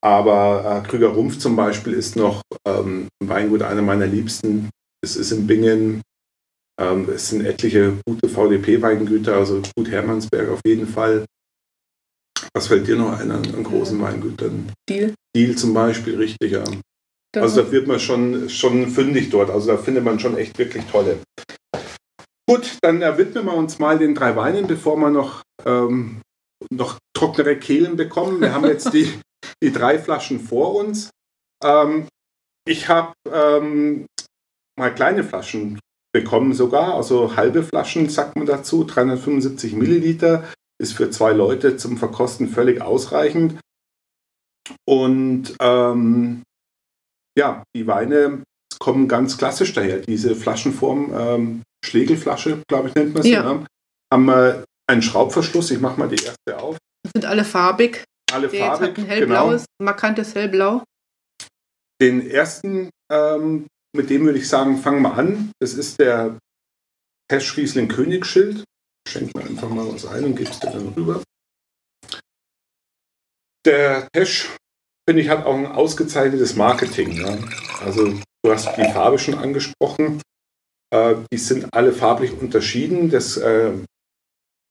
aber Krüger Rumpf zum Beispiel ist noch im Weingut einer meiner Liebsten, es ist in Bingen, Es sind etliche gute VDP-Weingüter, also Gut Hermannsberg auf jeden Fall. Was fällt dir noch ein an großen Weingütern? Dils zum Beispiel, richtig, ja. Doch. Also da wird man schon fündig dort. Also da findet man schon echt wirklich tolle. Gut, dann widmen wir uns mal den drei Weinen, bevor wir noch trocknere Kehlen bekommen. Wir haben jetzt die drei Flaschen vor uns. Ich habe mal kleine Flaschen bekommen sogar, also halbe Flaschen, sagt man dazu, 375 Milliliter. Ist für zwei Leute zum Verkosten völlig ausreichend. Und die Weine kommen ganz klassisch daher. Diese Flaschenform, Schlegelflasche, glaube ich, nennt man sie. Ja. Haben wir einen Schraubverschluss. Ich mache mal die erste auf. Das sind alle farbig. Alle farbig, ein hellblaues, genau. Markantes Hellblau. Den ersten, mit dem würde ich sagen, fangen wir an. Das ist der Tesch Riesling Königsschild. Schenk mir einfach mal was ein und gibst dir dann rüber. Der Tesch, finde ich, hat auch ein ausgezeichnetes Marketing. Ja? Also du hast die Farbe schon angesprochen. Die sind alle farblich unterschieden.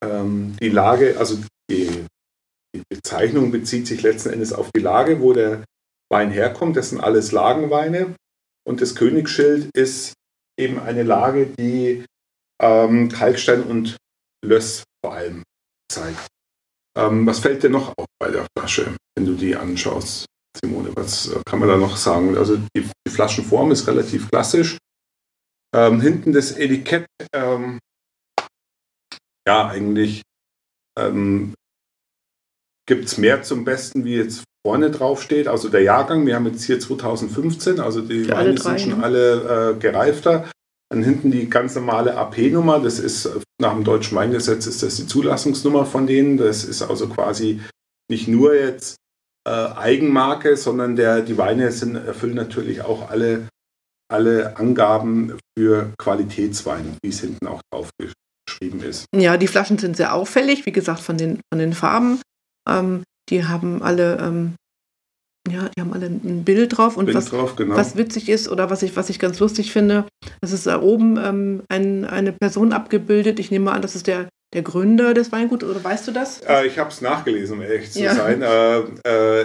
Die Lage, also die Bezeichnung bezieht sich letzten Endes auf die Lage, wo der Wein herkommt. Das sind alles Lagenweine. Und das Königsschild ist eben eine Lage, die Kalkstein und Löss vor allem zeigt. Was fällt dir noch auf bei der Flasche, wenn du die anschaust, Simone? Was kann man da noch sagen? Also die Flaschenform ist relativ klassisch. Hinten das Etikett, gibt es mehr zum Besten, wie jetzt vorne drauf steht. Also der Jahrgang, wir haben jetzt hier 2015, also die Weine sind schon alle gereifter. Dann hinten die ganz normale AP-Nummer, das ist nach dem deutschen Weingesetz ist das die Zulassungsnummer von denen. Das ist also quasi nicht nur jetzt Eigenmarke, sondern die Weine erfüllen natürlich auch alle Angaben für Qualitätswein, wie es hinten auch draufgeschrieben ist. Ja, die Flaschen sind sehr auffällig, wie gesagt, von den Farben. Die haben alle... die haben alle ein Bild drauf und was witzig ist oder was ich ganz lustig finde, es ist da oben eine Person abgebildet. Ich nehme mal an, das ist der Gründer des Weinguts, oder weißt du das? Ich habe es nachgelesen, um ehrlich zu sein.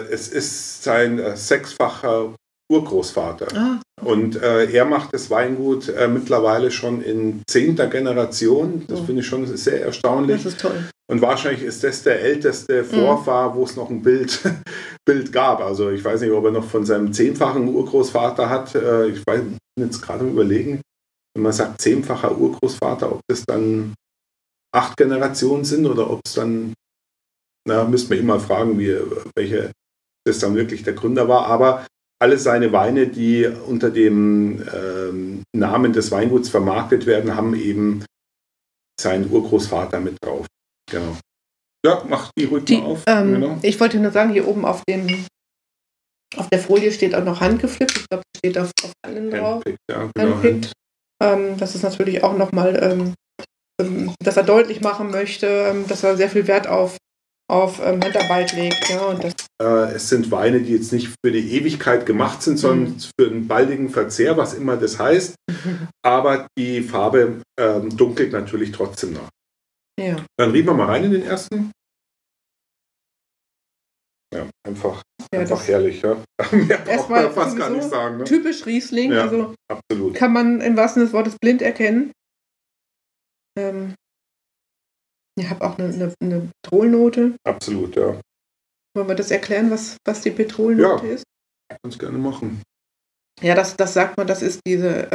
Es ist sein sechsfacher Urgroßvater. Und er macht das Weingut mittlerweile schon in 10. Generation. Das finde ich schon sehr erstaunlich. Das ist toll. Und wahrscheinlich ist das der älteste Vorfahr, wo es noch ein Bild gab. Also ich weiß nicht, ob er noch von seinem 10-fachen Urgroßvater hat. Ich bin jetzt gerade am Überlegen, wenn man sagt 10-facher Urgroßvater, ob das dann 8 Generationen sind oder ob es dann, müsste man immer fragen, welcher das dann wirklich der Gründer war. Aber alle seine Weine, die unter dem Namen des Weinguts vermarktet werden, haben eben seinen Urgroßvater mit drauf. Genau. Ja, mach die ruhig mal auf. Genau. Ich wollte nur sagen, hier oben auf der Folie steht auch noch handgepflückt. Ich glaube, das steht auf allen drauf. Ja, genau. Das ist natürlich auch nochmal, dass er deutlich machen möchte, dass er sehr viel Wert auf Handarbeit legt. Ja, und es sind Weine, die jetzt nicht für die Ewigkeit gemacht sind, sondern für einen baldigen Verzehr, was immer das heißt. Aber die Farbe dunkelt natürlich trotzdem noch. Ja. Dann riechen wir mal rein in den ersten. Ja, einfach herrlich. Ja. Mehr erstmal braucht man fast gar nicht sagen. Ne? Typisch Riesling, ja, also absolut. Kann man im wahrsten Sinne des Wortes blind erkennen. Ich habe auch eine Petrolnote. Absolut, ja. Wollen wir das erklären, was die Petrolnote ist? Ja, kannst gerne machen. Ja, das sagt man, das ist diese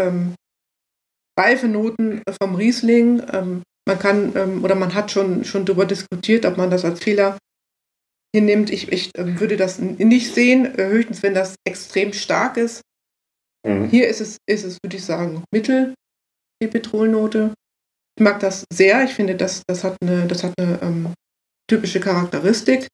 reife Noten vom Riesling. Man kann oder man hat schon darüber diskutiert, ob man das als Fehler hinnimmt. Ich würde das nicht sehen, höchstens wenn das extrem stark ist. Mhm. Hier ist es, würde ich sagen, mittel, die Petrolnote. Ich mag das sehr. Ich finde, das hat eine typische Charakteristik.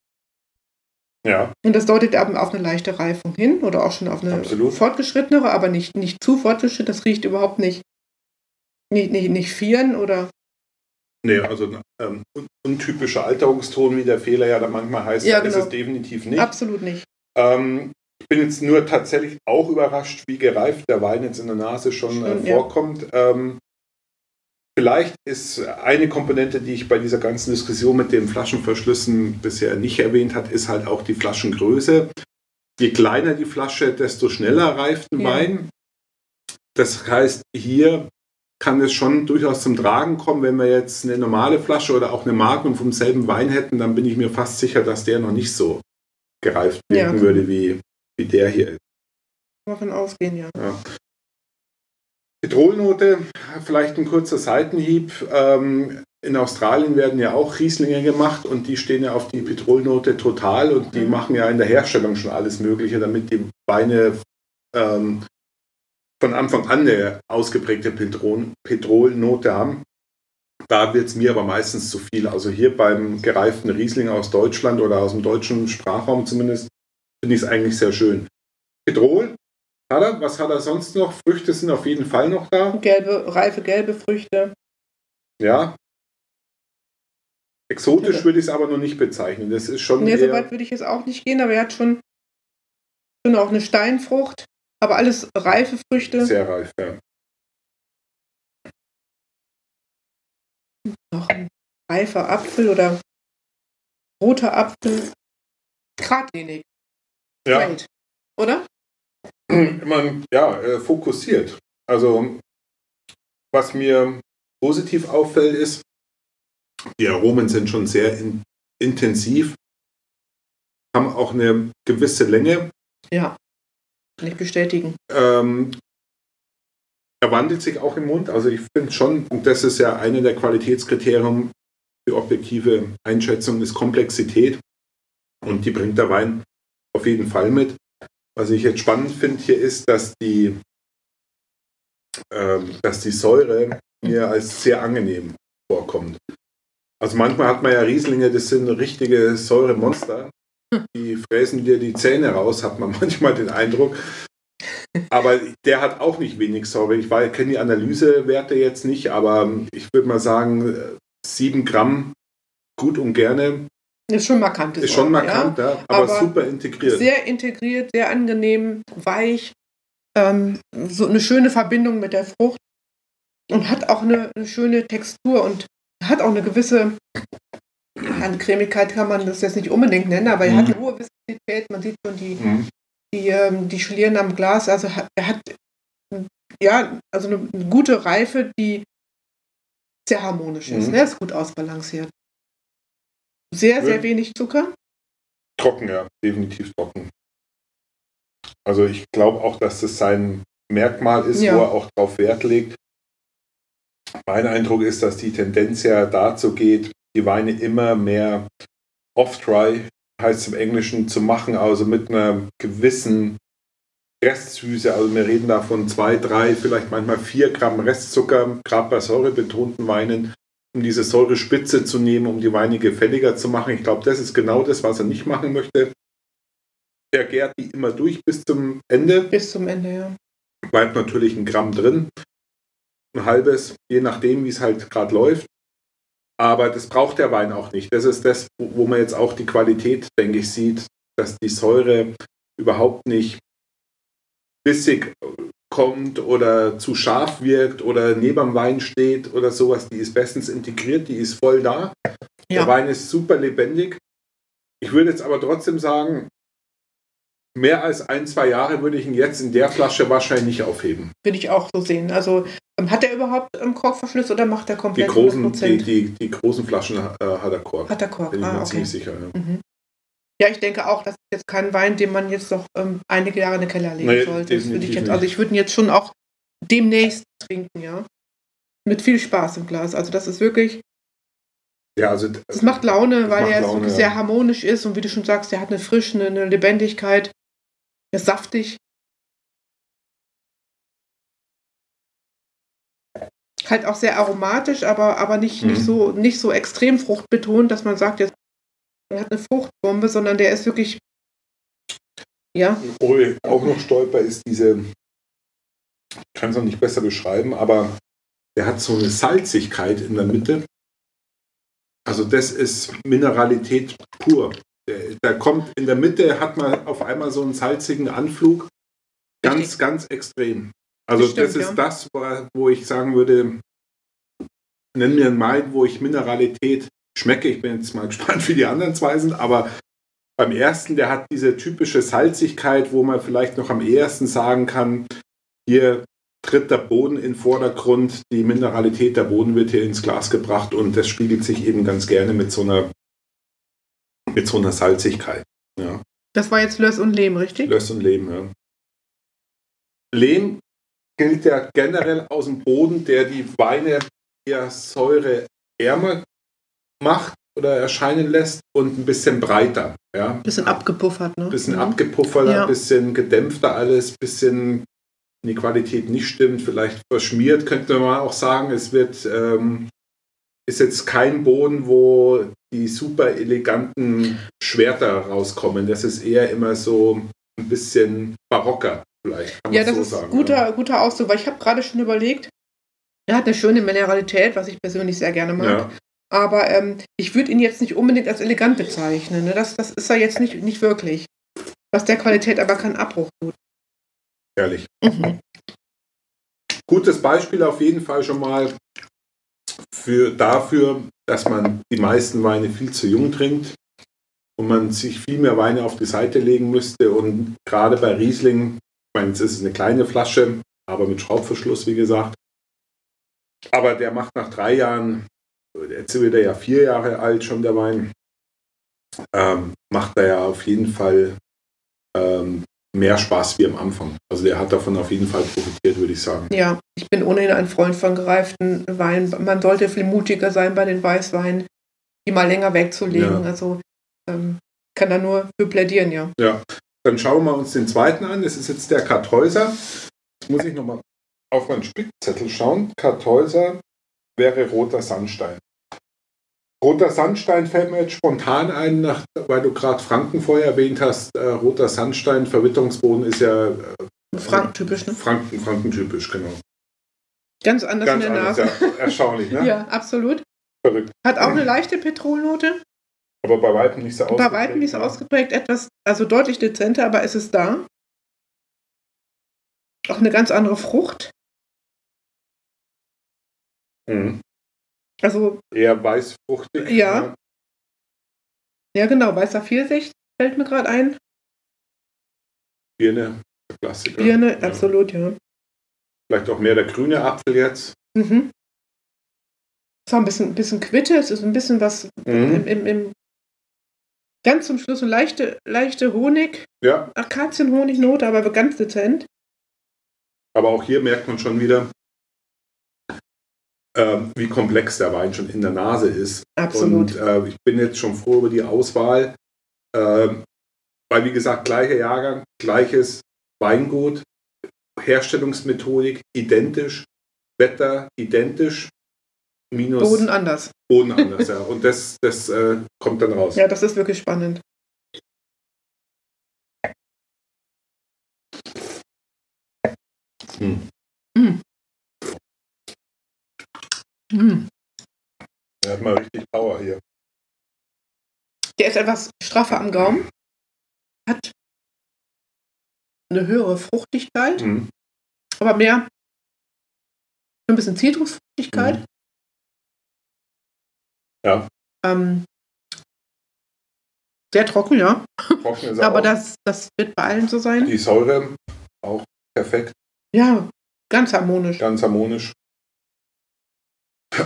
Ja. Und das deutet aber auf eine leichte Reifung hin oder auch schon auf eine fortgeschrittenere, aber nicht zu fortgeschritten. Das riecht überhaupt nicht firn oder... Nee, also ein untypischer Alterungston, wie der Fehler ja da manchmal heißt, ist es definitiv nicht. Absolut nicht. Ich bin jetzt nur tatsächlich auch überrascht, wie gereift der Wein jetzt in der Nase schon vorkommt. Vielleicht ist eine Komponente, die ich bei dieser ganzen Diskussion mit den Flaschenverschlüssen bisher nicht erwähnt habe, ist halt auch die Flaschengröße. Je kleiner die Flasche, desto schneller reift ein Wein. Das heißt, hier kann es schon durchaus zum Tragen kommen. Wenn wir jetzt eine normale Flasche oder auch eine Magnum vom selben Wein hätten, dann bin ich mir fast sicher, dass der noch nicht so gereift wirken würde wie der hier. Davon ausgehen, ja. Petrolnote, vielleicht ein kurzer Seitenhieb. In Australien werden ja auch Rieslinge gemacht und die stehen ja auf die Petrolnote total und die machen ja in der Herstellung schon alles Mögliche, damit die Weine von Anfang an eine ausgeprägte Petrolnote haben. Da wird es mir aber meistens zu viel. Also hier beim gereiften Riesling aus Deutschland oder aus dem deutschen Sprachraum zumindest finde ich es eigentlich sehr schön. Petrol. Was hat er sonst noch? Früchte sind auf jeden Fall noch da. Reife gelbe Früchte. Ja. Exotisch würde ich es aber noch nicht bezeichnen. Das ist schon. Nee, so weit würde ich jetzt auch nicht gehen, aber er hat schon auch eine Steinfrucht. Aber alles reife Früchte. Sehr reif, ja. Noch ein reifer Apfel oder roter Apfel. Geradlinig. Ja. Scheint, oder? Fokussiert. Also, was mir positiv auffällt, ist, die Aromen sind schon sehr intensiv, haben auch eine gewisse Länge. Ja, kann ich bestätigen. Er wandelt sich auch im Mund. Also ich finde schon, und das ist ja eine der Qualitätskriterien, die objektive Einschätzung ist Komplexität. Und die bringt der Wein auf jeden Fall mit. Was ich jetzt spannend finde hier ist, dass die Säure mir als sehr angenehm vorkommt. Also manchmal hat man ja Rieslinge, das sind richtige Säuremonster. Die fräsen dir die Zähne raus, hat man manchmal den Eindruck. Aber der hat auch nicht wenig Säure. Ich kenne die Analysewerte jetzt nicht, aber ich würde mal sagen, 7 Gramm gut und gerne. Ist schon markant. Ist schon markant, ja, aber super integriert. Sehr integriert, sehr angenehm, weich. So eine schöne Verbindung mit der Frucht. Und hat auch eine schöne Textur und hat auch eine gewisse Cremigkeit, kann man das jetzt nicht unbedingt nennen, aber er hat eine hohe Viskosität. Man sieht schon die Schlieren am Glas. Also er hat also eine gute Reife, die sehr harmonisch ist. Ne? Ist gut ausbalanciert. Sehr, sehr wenig Zucker. Trocken, ja, definitiv trocken. Also ich glaube auch, dass das sein Merkmal ist, wo er auch drauf Wert legt. Mein Eindruck ist, dass die Tendenz ja dazu geht, die Weine immer mehr off-dry, heißt es im Englischen, zu machen, also mit einer gewissen Restsüße. Also wir reden da von 2, 3, vielleicht manchmal 4 Gramm Restzucker, gerade bei säurebetonten Weinen, um diese Säurespitze zu nehmen, um die Weine gefälliger zu machen. Ich glaube, das ist genau das, was er nicht machen möchte. Er gärt die immer durch bis zum Ende. Bis zum Ende, ja. Bleibt natürlich 1 Gramm drin. Ein halbes, je nachdem, wie es halt gerade läuft. Aber das braucht der Wein auch nicht. Das ist das, wo man jetzt auch die Qualität, denke ich, sieht, dass die Säure überhaupt nicht bissig kommt oder zu scharf wirkt oder neben dem Wein steht oder sowas, die ist bestens integriert, die ist voll da. Ja. Der Wein ist super lebendig. Ich würde jetzt aber trotzdem sagen, mehr als 1-2 Jahre würde ich ihn jetzt in der Flasche wahrscheinlich nicht aufheben. Würde ich auch so sehen. Also hat er überhaupt einen Korkverschluss oder macht er komplett 100%? Die großen Flaschen hat er Kork. Hat er Kork, bin ich mir ziemlich sicher. Ja. Mhm. Ja, ich denke auch, das ist jetzt kein Wein, den man jetzt noch einige Jahre in den Keller legen sollte. Das würde ich jetzt, also ich würde ihn jetzt schon auch demnächst trinken, ja. Mit viel Spaß im Glas. Also das ist wirklich... Ja, also... Das macht Laune, weil er wirklich sehr harmonisch ist. Und wie du schon sagst, der hat eine Frische, eine Lebendigkeit. Er ist saftig. Halt auch sehr aromatisch, aber nicht so extrem fruchtbetont, dass man sagt, jetzt hat eine Fruchtbombe, sondern der ist wirklich auch noch stolper ist diese, ich kann es noch nicht besser beschreiben, aber der hat so eine Salzigkeit in der Mitte. Also das ist Mineralität pur. Da kommt in der Mitte, hat man auf einmal so einen salzigen Anflug. Ganz, richtig, ganz extrem. Also das ist das, wo ich sagen würde, nenn mir einen Wein, wo ich Mineralität schmecke. Ich bin jetzt mal gespannt, wie die anderen zwei sind, aber beim ersten, der hat diese typische Salzigkeit, wo man vielleicht noch am ehesten sagen kann, hier tritt der Boden in den Vordergrund, die Mineralität, der Boden wird hier ins Glas gebracht und das spiegelt sich eben ganz gerne mit so einer Salzigkeit. Ja. Das war jetzt Löss und Lehm, richtig? Löss und Lehm, ja. Lehm gilt ja generell aus dem Boden, der die Weine eher säureärmer macht oder erscheinen lässt und ein bisschen breiter. Ja. Ein bisschen abgepuffert, ne? Ein bisschen abgepufferter, ja. Ein bisschen gedämpfter alles, ein bisschen, die Qualität nicht stimmt, vielleicht verschmiert, könnte man auch sagen. Es wird, ist jetzt kein Boden, wo die super eleganten Schwerter rauskommen. Das ist eher immer so ein bisschen barocker. Vielleicht, kann man das so ist sagen, guter Ausdruck, weil ich habe gerade schon überlegt, er hat eine schöne Mineralität, was ich persönlich sehr gerne mag, ja. Aber ich würde ihn jetzt nicht unbedingt als elegant bezeichnen, ne? Das ist er jetzt nicht wirklich. Was der Qualität aber keinen Abbruch tut. Ehrlich. Mhm. Gutes Beispiel auf jeden Fall schon mal dafür, dass man die meisten Weine viel zu jung trinkt und man sich viel mehr Weine auf die Seite legen müsste und gerade bei Riesling, ich meine, es ist eine kleine Flasche, aber mit Schraubverschluss, wie gesagt. Aber der macht nach 3 Jahren, jetzt wird er ja 4 Jahre alt schon, der Wein, macht er ja auf jeden Fall mehr Spaß wie am Anfang. Also der hat davon auf jeden Fall profitiert, würde ich sagen. Ja, ich bin ohnehin ein Freund von gereiften Weinen. Man sollte viel mutiger sein bei den Weißweinen, die mal länger wegzulegen. Ja. Also kann da nur für plädieren, ja. Ja. Dann schauen wir uns den zweiten an. Das ist jetzt der Karthäuser. Jetzt muss ich nochmal auf meinen Spickzettel schauen. Karthäuser wäre roter Sandstein. Roter Sandstein fällt mir jetzt spontan ein, weil du gerade Franken vorher erwähnt hast. Roter Sandstein, Verwitterungsboden ist ja... Frankentypisch, ne? Frankentypisch, genau. Ganz anders in der Nase. Ja, erstaunlich, ne? Ja, absolut. Verrückt. Hat auch eine leichte Petrolnote. Aber bei Weitem nicht so ausgeprägt. Bei Weitem nicht so ausgeprägt, etwas, also deutlich dezenter, aber ist es da. Auch eine ganz andere Frucht. Mhm. Also eher weißfruchtig. Ja. Ne? Ja, genau, weißer Pfirsich fällt mir gerade ein. Birne, der Klassiker. Birne, ja. Absolut, ja. Vielleicht auch mehr der grüne Apfel jetzt. Mhm. Es war ein bisschen Quitte, es ist ein bisschen was ganz zum Schluss eine leichte Honig, ja. Akazienhonignote, aber ganz dezent. Aber auch hier merkt man schon wieder, wie komplex der Wein schon in der Nase ist. Absolut. Und ich bin jetzt schon froh über die Auswahl, weil wie gesagt, gleicher Jahrgang, gleiches Weingut, Herstellungsmethodik identisch, Wetter identisch. Minus Boden anders. Boden anders, ja. Und das kommt dann raus. Ja, das ist wirklich spannend. Mm. Mm. Der hat mal richtig Power hier. Der ist etwas straffer am Gaumen. Hat eine höhere Fruchtigkeit. Mm. Aber mehr ein bisschen Zitrusfruchtigkeit. Mm. Ja. Sehr trocken, ja. Trocken ist aber das wird bei allen so sein. Die Säure auch perfekt. Ja, ganz harmonisch. Ganz harmonisch. Ja,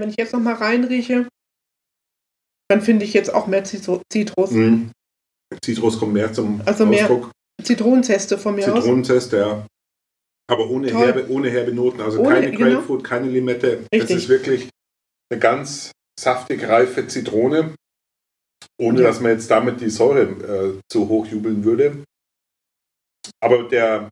wenn ich jetzt nochmal reinrieche, dann finde ich jetzt auch mehr Zitrus. Mhm. Zitrus kommt mehr zum Ausdruck. Mehr Zitronenzeste von mir aus. Zitronenzeste, ja. Aber ohne herbe Noten, also keine Grapefruit, keine Limette. Richtig. Es ist wirklich eine ganz saftig reife Zitrone, ohne dass man jetzt damit die Säure zu hoch jubeln würde. Aber der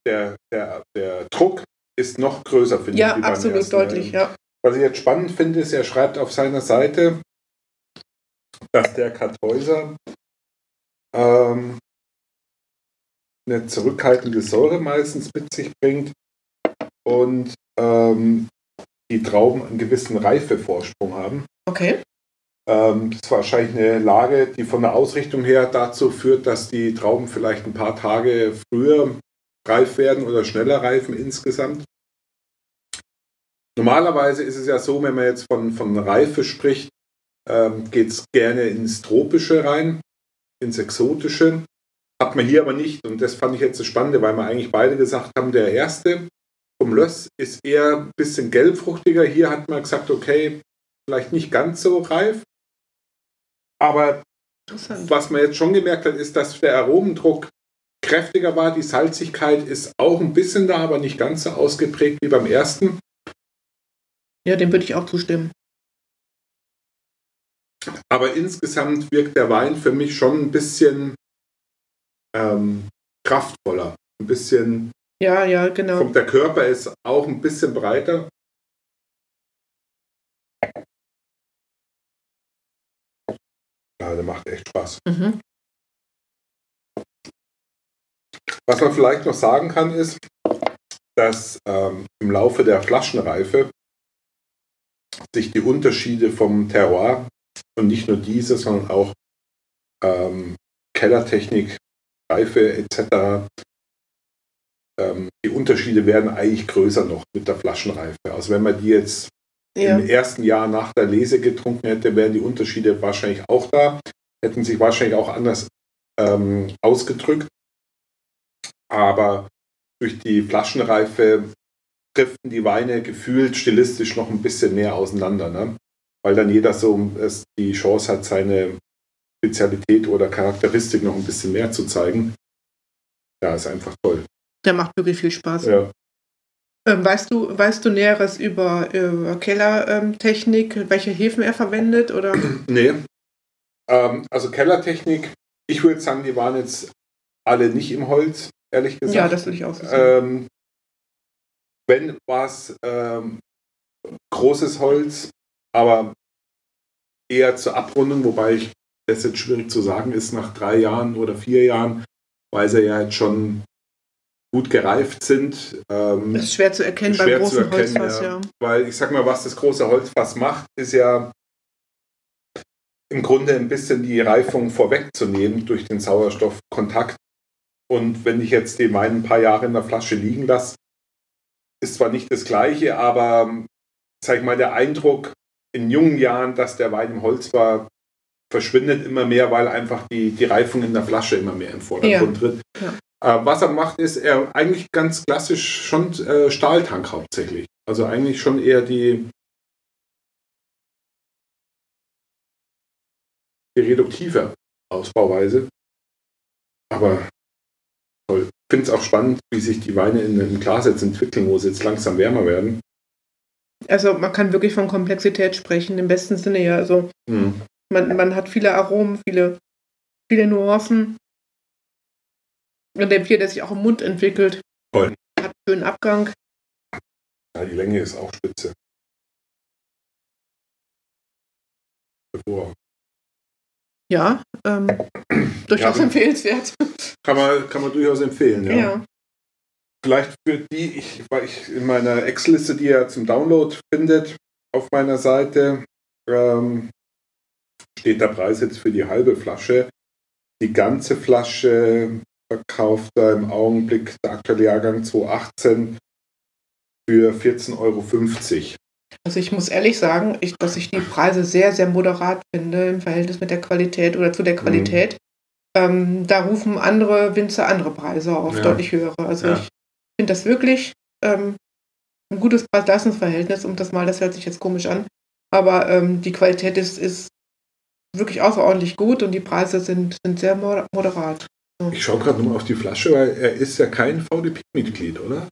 Druck ist noch größer, finde ich. Ja, absolut deutlich, ja. Was ich jetzt spannend finde, ist, er schreibt auf seiner Seite, dass der Karthäuser eine zurückhaltende Säure meistens mit sich bringt und die Trauben einen gewissen Reifevorsprung haben. Okay. Das ist wahrscheinlich eine Lage, die von der Ausrichtung her dazu führt, dass die Trauben vielleicht ein paar Tage früher reif werden oder schneller reifen insgesamt. Normalerweise ist es ja so, wenn man jetzt von Reife spricht, geht es gerne ins Tropische rein, ins Exotische. Hat man hier aber nicht, und das fand ich jetzt das Spannende, weil wir eigentlich beide gesagt haben, der erste vom Löss ist eher ein bisschen gelbfruchtiger. Hier hat man gesagt, okay, vielleicht nicht ganz so reif, aber was man jetzt schon gemerkt hat, ist, dass der Aromendruck kräftiger war. Die Salzigkeit ist auch ein bisschen da, aber nicht ganz so ausgeprägt wie beim ersten. Ja, dem würde ich auch zustimmen. Aber insgesamt wirkt der Wein für mich schon ein bisschen kraftvoller. Ein bisschen. Ja, genau. Der Körper ist auch ein bisschen breiter. Ja, der macht echt Spaß. Mhm. Was man vielleicht noch sagen kann, ist, dass im Laufe der Flaschenreife sich die Unterschiede vom Terroir und nicht nur diese, sondern auch Kellertechnik, Reife etc. Die Unterschiede werden eigentlich größer noch mit der Flaschenreife. Also wenn man die jetzt im ersten Jahr nach der Lese getrunken hätte, wären die Unterschiede wahrscheinlich auch da, hätten sich wahrscheinlich auch anders ausgedrückt. Aber durch die Flaschenreife driften die Weine gefühlt stilistisch noch ein bisschen mehr auseinander, ne? Weil dann jeder so die Chance hat, seine Spezialität oder Charakteristik noch ein bisschen mehr zu zeigen. Ja, ist einfach toll. Der macht wirklich viel Spaß. Ja. Weißt du Näheres über Kellertechnik, welche Hefen er verwendet? Oder? Nee. Also Kellertechnik, ich würde sagen, die waren jetzt alle nicht im Holz, ehrlich gesagt. Ja, das würde ich auch so sagen. Wenn, war es großes Holz, aber eher zur Abrundung, wobei ich das jetzt schwierig zu sagen ist, nach 3 Jahren oder 4 Jahren, weil sie ja jetzt schon gut gereift sind. Das ist schwer zu erkennen beim großen Holzfass, ja. Weil ich sag mal, was das große Holzfass macht, ist ja im Grunde ein bisschen die Reifung vorwegzunehmen durch den Sauerstoffkontakt. Und wenn ich jetzt den Wein ein paar Jahre in der Flasche liegen lasse, ist zwar nicht das Gleiche, aber sag ich mal, der Eindruck in jungen Jahren, dass der Wein im Holz war, verschwindet immer mehr, weil einfach die Reifung in der Flasche immer mehr im Vordergrund tritt. Ja. Was er macht, ist er eigentlich ganz klassisch schon Stahltank hauptsächlich. Also eigentlich schon eher die reduktive Ausbauweise. Aber toll. Ich finde es auch spannend, wie sich die Weine in einem Glas jetzt entwickeln, wo sie jetzt langsam wärmer werden. Also man kann wirklich von Komplexität sprechen, im besten Sinne ja. Also man hat viele Aromen, viele Nuancen. Und der Bier, der sich auch im Mund entwickelt, toll. Hat einen schönen Abgang. Ja, die Länge ist auch spitze. Bevor. Ja, durchaus empfehlenswert. Kann man durchaus empfehlen, ja. Vielleicht für die, weil ich in meiner Excel-Liste, die ihr zum Download findet, auf meiner Seite steht der Preis jetzt für die halbe Flasche. Die ganze Flasche verkauft da im Augenblick der aktuelle Jahrgang 2018 für 14,50 Euro. Also ich muss ehrlich sagen, dass ich die Preise sehr, sehr moderat finde im Verhältnis mit der Qualität oder zu der Qualität. Da rufen andere Winzer andere Preise auf, deutlich höhere. Also ich finde das wirklich ein gutes Preis-Leistungs-Verhältnis, das hört sich jetzt komisch an, aber die Qualität ist wirklich außerordentlich gut und die Preise sind sehr moderat. Ja. Ich schaue gerade nochmal auf die Flasche, weil er ist ja kein VDP-Mitglied, oder?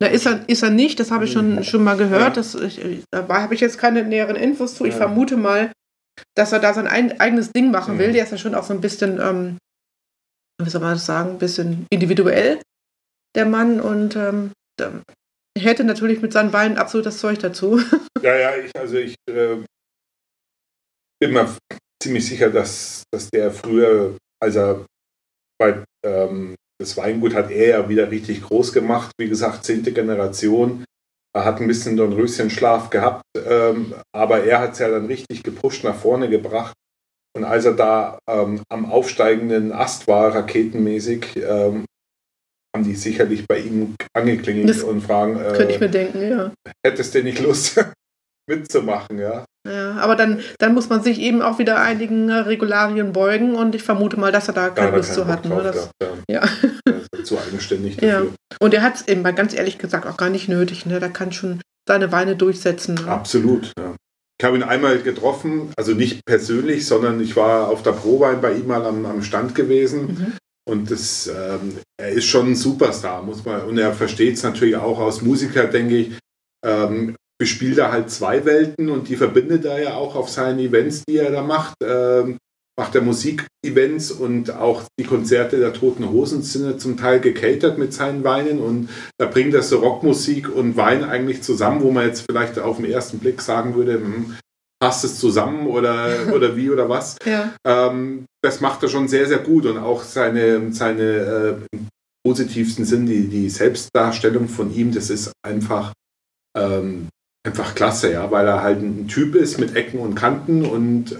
Na, ist er nicht, das habe ich schon mal gehört. Ja. Dabei habe ich jetzt keine näheren Infos zu. Ich vermute mal, dass er da sein eigenes Ding machen will. Der ist ja schon auch so ein bisschen, wie soll man das sagen, ein bisschen individuell, der Mann. Und hätte natürlich mit seinen Weinen absolut das Zeug dazu. Ja, ich bin mir ziemlich sicher, dass der früher, als er bei das Weingut hat er ja wieder richtig groß gemacht. Wie gesagt, 10. Generation. Er hat ein bisschen Dornröschenschlaf gehabt, aber er hat es ja dann richtig gepusht, nach vorne gebracht. Und als er da am aufsteigenden Ast war, raketenmäßig, haben die sicherlich bei ihm angeklingelt das und fragen, könnte ich mir denken, ja. Hättest du nicht Lust mitzumachen, ja? Ja, aber dann muss man sich eben auch wieder einigen Regularien beugen und ich vermute mal, dass er da keine Lust zu hatten. Ja. Zu eigenständig dafür. Ja. Und er hat es eben mal ganz ehrlich gesagt auch gar nicht nötig, ne? Der kann schon seine Weine durchsetzen. Ne? Absolut, ja. Ich habe ihn einmal getroffen, also nicht persönlich, sondern ich war auf der Probe bei ihm mal am Stand gewesen. Mhm. Und das, er ist schon ein Superstar, muss man, und er versteht es natürlich auch als Musiker, denke ich. Bespielt er halt zwei Welten und die verbindet er ja auch auf seinen Events, die er da macht. Macht er Musikevents und auch die Konzerte der Toten Hosen sind zum Teil gecatert mit seinen Weinen und da bringt das so Rockmusik und Wein eigentlich zusammen, wo man jetzt vielleicht auf den ersten Blick sagen würde, passt es zusammen oder wie oder was. Ja. Das macht er schon sehr, sehr gut und auch seine im positivsten Sinn, die Selbstdarstellung von ihm, das ist einfach klasse, ja, weil er halt ein Typ ist mit Ecken und Kanten und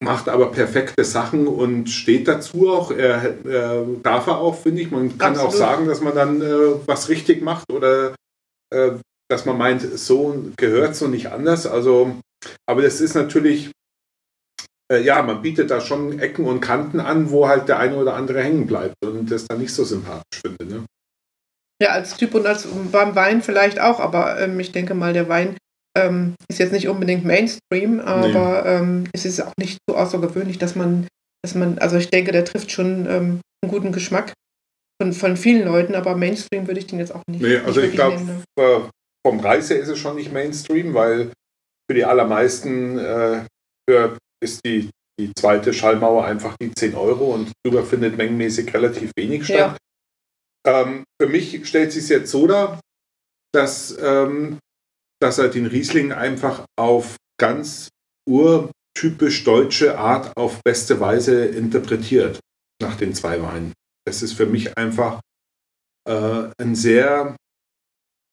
macht aber perfekte Sachen und steht dazu auch. Darf er auch, finde ich. Man kann Absolut. Auch sagen, dass man dann was richtig macht oder dass man meint, so gehört es und nicht anders. Also, aber das ist natürlich, ja, man bietet da schon Ecken und Kanten an, wo halt der eine oder andere hängen bleibt und das dann nicht so sympathisch finde. Ne? Ja, als Typ und als beim Wein vielleicht auch, aber ich denke mal, der Wein ist jetzt nicht unbedingt Mainstream, aber nee. Es ist auch nicht so außergewöhnlich, dass man, also ich denke, der trifft schon einen guten Geschmack von vielen Leuten, aber Mainstream würde ich den jetzt auch nicht. Nee, also ich glaube, vom Reis her ist es schon nicht Mainstream, weil für die allermeisten ist die zweite Schallmauer einfach die 10 Euro und drüber findet mengenmäßig relativ wenig statt. Ja. Für mich stellt sich jetzt so dar, dass er den Riesling einfach auf ganz urtypisch deutsche Art auf beste Weise interpretiert nach den zwei Weinen. Das ist für mich einfach ein sehr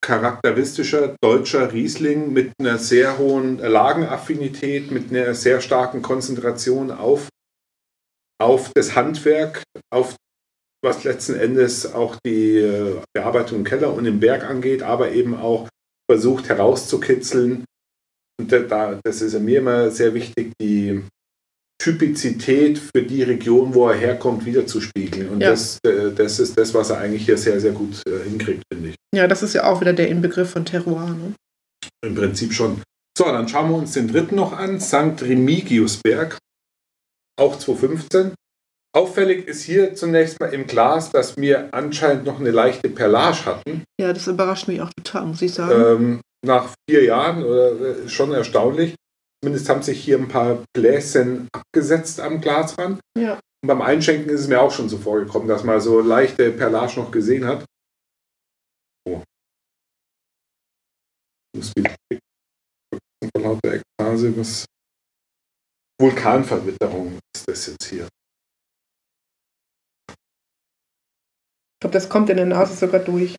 charakteristischer deutscher Riesling mit einer sehr hohen Lagenaffinität, mit einer sehr starken Konzentration auf das Handwerk, auf was letzten Endes auch die Bearbeitung im Keller und im Berg angeht, aber eben auch versucht herauszukitzeln. Und das ist mir immer sehr wichtig, die Typizität für die Region, wo er herkommt, wiederzuspiegeln. Und ja. Das ist das, was er eigentlich hier sehr, sehr gut hinkriegt, finde ich. Ja, das ist ja auch wieder der Inbegriff von Terroir. Ne? Im Prinzip schon. So, dann schauen wir uns den dritten noch an. St. Remigiusberg, auch 2015. Auffällig ist hier zunächst mal im Glas, dass wir anscheinend noch eine leichte Perlage hatten. Ja, das überrascht mich auch total, muss ich sagen. Nach 4 Jahren, oder schon erstaunlich. Zumindest haben sich hier ein paar Bläschen abgesetzt am Glasrand. Ja. Und beim Einschenken ist es mir auch schon so vorgekommen, dass man so leichte Perlage noch gesehen hat. Oh. Muss wieder von lauter Ekstase, was Vulkanverwitterung ist das jetzt hier. Ich glaube, das kommt in der Nase sogar durch.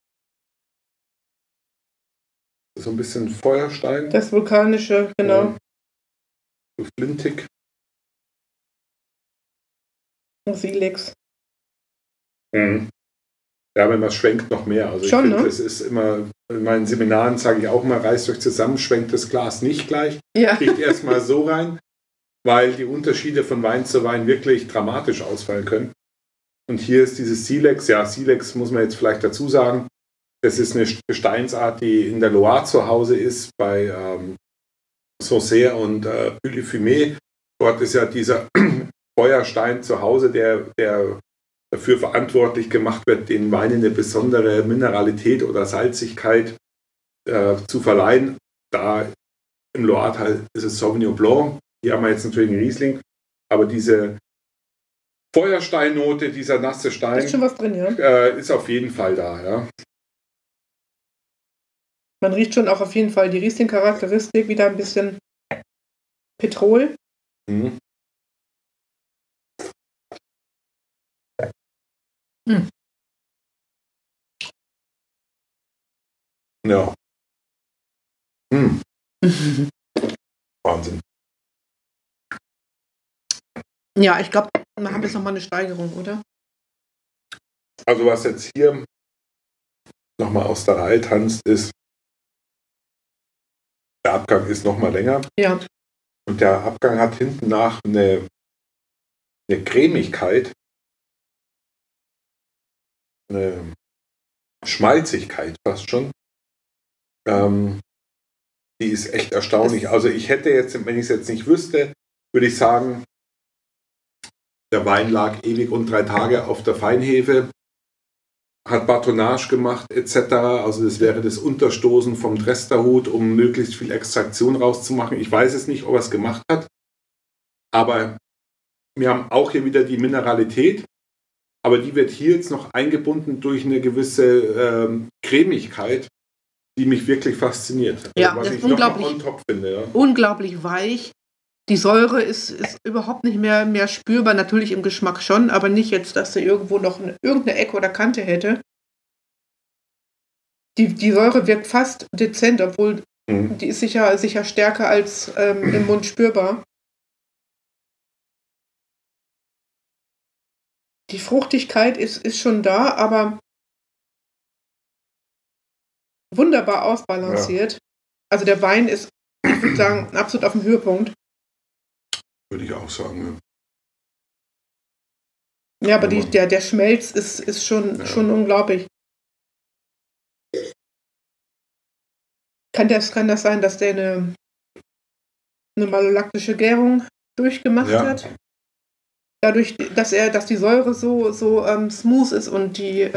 So ein bisschen Feuerstein. Das Vulkanische, genau. So flintig. Silex. Mhm. Ja, wenn man schwenkt, noch mehr. Also schon, ich finde, ne? Das ist immer, in meinen Seminaren sage ich auch mal, reißt euch zusammen, schwenkt das Glas nicht gleich. Ja. Kriegt erstmal so rein, weil die Unterschiede von Wein zu Wein wirklich dramatisch ausfallen können. Und hier ist dieses Silex, ja, Silex muss man jetzt vielleicht dazu sagen, das ist eine Gesteinsart, die in der Loire zu Hause ist, bei Sancerre und Puy-de-Fumé. Dort ist ja dieser Feuerstein zu Hause, der dafür verantwortlich gemacht wird, den Wein eine besondere Mineralität oder Salzigkeit zu verleihen. Da im Loire-Teil ist es Sauvignon Blanc, hier haben wir jetzt natürlich einen Riesling, aber diese Feuersteinnote, dieser nasse Stein, ist schon was drin, ja? Ist auf jeden Fall da, ja. Man riecht schon auch auf jeden Fall die Riesling-Charakteristik, wieder ein bisschen Petrol. Mhm. Mhm. Ja. Mhm. Wahnsinn. Ja, ich glaube, wir haben jetzt nochmal eine Steigerung, oder? Also was jetzt hier nochmal aus der Reihe tanzt, ist, der Abgang ist nochmal länger. Ja. Und der Abgang hat hinten nach eine Cremigkeit, eine Schmalzigkeit fast schon. Die ist echt erstaunlich. Also ich hätte jetzt, wenn ich es jetzt nicht wüsste, würde ich sagen, der Wein lag ewig und 3 Tage auf der Feinhefe, hat Batonnage gemacht etc. Also das wäre das Unterstoßen vom Dresterhut, um möglichst viel Extraktion rauszumachen. Ich weiß es nicht, ob er es gemacht hat, aber wir haben auch hier wieder die Mineralität, aber die wird hier jetzt noch eingebunden durch eine gewisse Cremigkeit, die mich wirklich fasziniert. Ja, also, was das ich unglaublich, on top finde, ja. Unglaublich weich. Die Säure ist überhaupt nicht mehr spürbar, natürlich im Geschmack schon, aber nicht jetzt, dass sie irgendwo noch irgendeine Ecke oder Kante hätte. Die Säure wirkt fast dezent, obwohl die ist sicher stärker als im Mund spürbar. Die Fruchtigkeit ist schon da, aber wunderbar ausbalanciert. Ja. Also der Wein ist, ich würde sagen, absolut auf dem Höhepunkt. Würde ich auch sagen. Ja, aber der Schmelz ist schon unglaublich. Kann das sein, dass der eine malolaktische Gärung durchgemacht hat? Dadurch, dass die Säure so smooth ist und die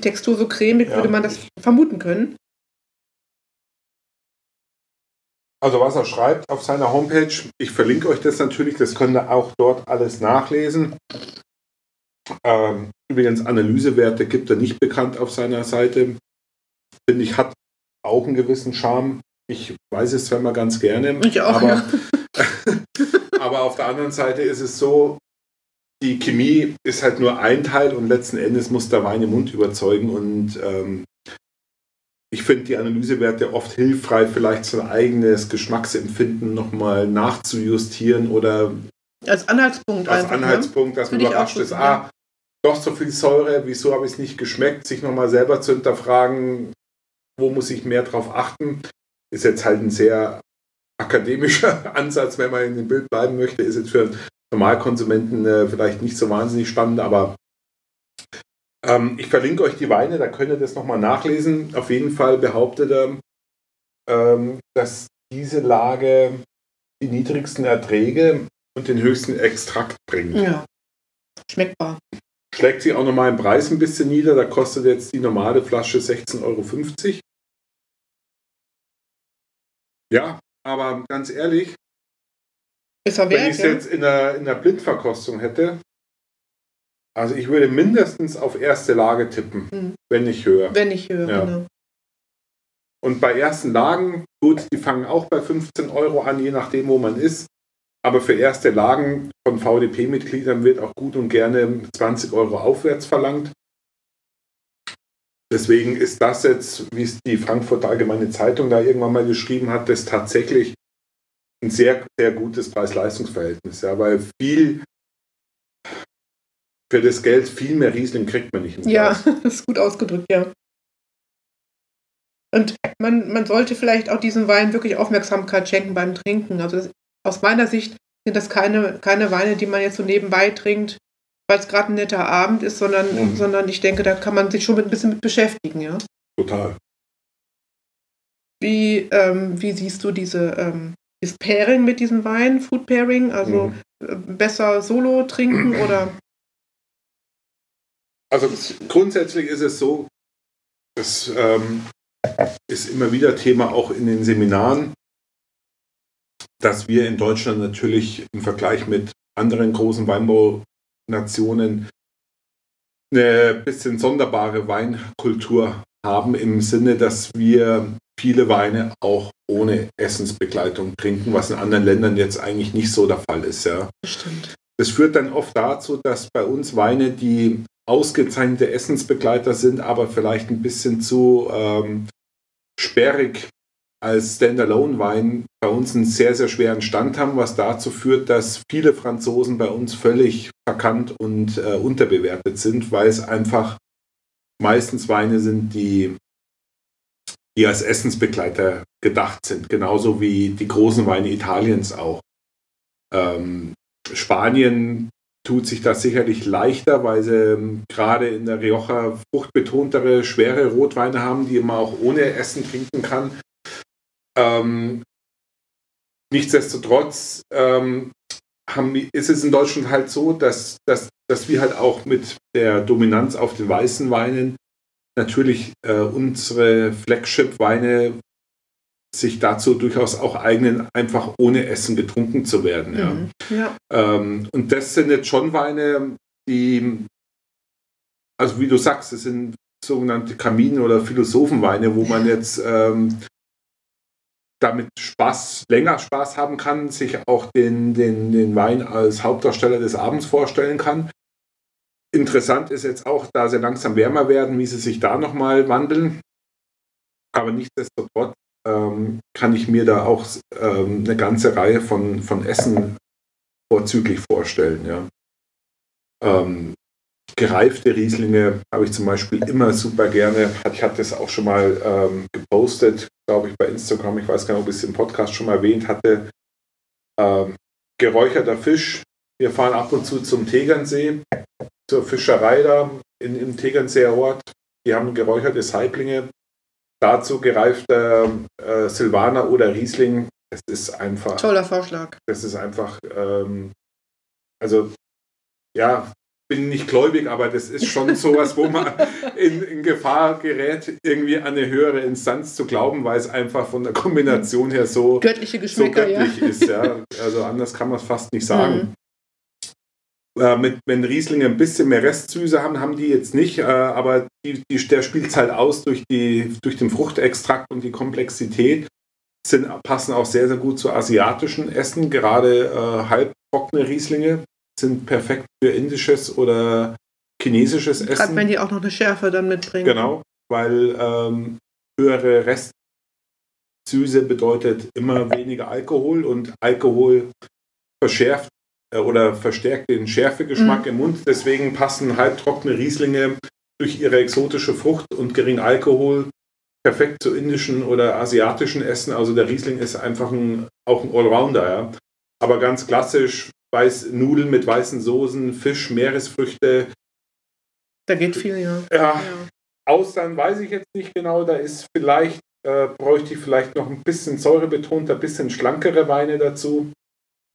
Textur so cremig, würde man das vermuten können. Also was er schreibt auf seiner Homepage, ich verlinke euch das natürlich, das könnt ihr auch dort alles nachlesen. Übrigens, Analysewerte gibt er nicht bekannt auf seiner Seite. Finde ich, hat auch einen gewissen Charme. Ich weiß es zwar immer ganz gerne, ich auch, aber, ja. Aber auf der anderen Seite ist es so, die Chemie ist halt nur ein Teil und letzten Endes muss der Wein im Mund überzeugen und ich finde die Analysewerte oft hilfreich, vielleicht sein eigenes Geschmacksempfinden nochmal nachzujustieren oder als Anhaltspunkt, dass man überrascht ist, doch so viel Säure, wieso habe ich es nicht geschmeckt, sich nochmal selber zu hinterfragen, wo muss ich mehr drauf achten, ist jetzt halt ein sehr akademischer Ansatz, wenn man in dem Bild bleiben möchte, ist jetzt für Normalkonsumenten vielleicht nicht so wahnsinnig spannend, aber ich verlinke euch die Weine, da könnt ihr das nochmal nachlesen. Auf jeden Fall behauptet er, dass diese Lage die niedrigsten Erträge und den höchsten Extrakt bringt. Ja, schmeckbar. Schlägt sich auch nochmal im Preis ein bisschen nieder, da kostet jetzt die normale Flasche 16,50 Euro. Ja, aber ganz ehrlich, wenn ich es jetzt in der Blindverkostung hätte, also ich würde mindestens auf erste Lage tippen, wenn nicht höher. Wenn nicht höher, ja. Genau. Und bei ersten Lagen, gut, die fangen auch bei 15 Euro an, je nachdem, wo man ist. Aber für erste Lagen von VDP-Mitgliedern wird auch gut und gerne 20 Euro aufwärts verlangt. Deswegen ist das jetzt, wie es die Frankfurter Allgemeine Zeitung da irgendwann mal geschrieben hat, das tatsächlich ein sehr, sehr gutes Preis-Leistungs-Verhältnis. Ja, weil für das Geld viel mehr Riesling kriegt man nicht im Preis. Ja, das ist gut ausgedrückt, ja. Und man sollte vielleicht auch diesem Wein wirklich Aufmerksamkeit schenken beim Trinken. Also aus meiner Sicht sind das keine Weine, die man jetzt so nebenbei trinkt, weil es gerade ein netter Abend ist, sondern ich denke, da kann man sich schon ein bisschen mit beschäftigen, ja. Total. Wie siehst du dieses Pairing mit diesem Wein, Food Pairing? Also besser solo trinken oder... Also grundsätzlich ist es so, das ist immer wieder Thema auch in den Seminaren, dass wir in Deutschland natürlich im Vergleich mit anderen großen Weinbaunationen eine bisschen sonderbare Weinkultur haben, im Sinne, dass wir viele Weine auch ohne Essensbegleitung trinken, was in anderen Ländern jetzt eigentlich nicht so der Fall ist. Ja. Bestimmt. Das führt dann oft dazu, dass bei uns Weine, die ausgezeichnete Essensbegleiter sind, aber vielleicht ein bisschen zu sperrig als Standalone-Wein bei uns einen sehr, sehr schweren Stand haben, was dazu führt, dass viele Franzosen bei uns völlig verkannt und unterbewertet sind, weil es einfach meistens Weine sind, die als Essensbegleiter gedacht sind, genauso wie die großen Weine Italiens auch. Spanien tut sich das sicherlich leichter, weil sie gerade in der Rioja fruchtbetontere, schwere Rotweine haben, die man auch ohne Essen trinken kann. Nichtsdestotrotz ist es in Deutschland halt so, dass wir halt auch mit der Dominanz auf den weißen Weinen natürlich unsere Flagship-Weine sich dazu durchaus auch eignen, einfach ohne Essen getrunken zu werden. Ja. Und das sind jetzt schon Weine, die, also wie du sagst, das sind sogenannte Kamin- oder Philosophenweine, wo man jetzt damit länger Spaß haben kann, sich auch den Wein als Hauptdarsteller des Abends vorstellen kann. Interessant ist jetzt auch, da sie langsam wärmer werden, wie sie sich da nochmal wandeln. Aber nichtsdestotrotz kann ich mir da auch eine ganze Reihe von Essen vorzüglich vorstellen. Ja. Gereifte Rieslinge habe ich zum Beispiel immer super gerne. Ich hatte das auch schon mal gepostet, glaube ich, bei Instagram. Ich weiß gar nicht, ob ich es im Podcast schon mal erwähnt hatte. Geräucherter Fisch. Wir fahren ab und zu zum Tegernsee, zur Fischerei da im Tegernseer Ort. Die haben geräucherte Saiblinge. Dazu gereifter Silvaner oder Riesling. Es ist einfach... Toller Vorschlag. Das ist einfach... bin nicht gläubig, aber das ist schon sowas, wo man in Gefahr gerät, irgendwie an eine höhere Instanz zu glauben, weil es einfach von der Kombination her so göttlich ist. Ja. Also anders kann man es fast nicht sagen. Wenn Rieslinge ein bisschen mehr Restsüße haben die jetzt nicht, aber der spielt es halt aus durch den Fruchtextrakt und die Komplexität. Passen auch sehr, sehr gut zu asiatischen Essen, gerade halbtrockene Rieslinge. Sind perfekt für indisches oder chinesisches Essen. Gerade wenn die auch noch eine Schärfe dann mitbringen. Genau, weil höhere Restsüße bedeutet immer weniger Alkohol und Alkohol verschärft oder verstärkt den Schärfegeschmack im Mund. Deswegen passen halbtrockene Rieslinge durch ihre exotische Frucht und geringen Alkohol perfekt zu indischen oder asiatischen Essen. Also der Riesling ist einfach auch ein Allrounder. Ja. Aber ganz klassisch Nudeln mit weißen Soßen, Fisch, Meeresfrüchte. Da geht viel, ja. Ja. Austern weiß ich jetzt nicht genau. Da ist vielleicht, bräuchte ich vielleicht noch ein bisschen säurebetonter, ein bisschen schlankere Weine dazu.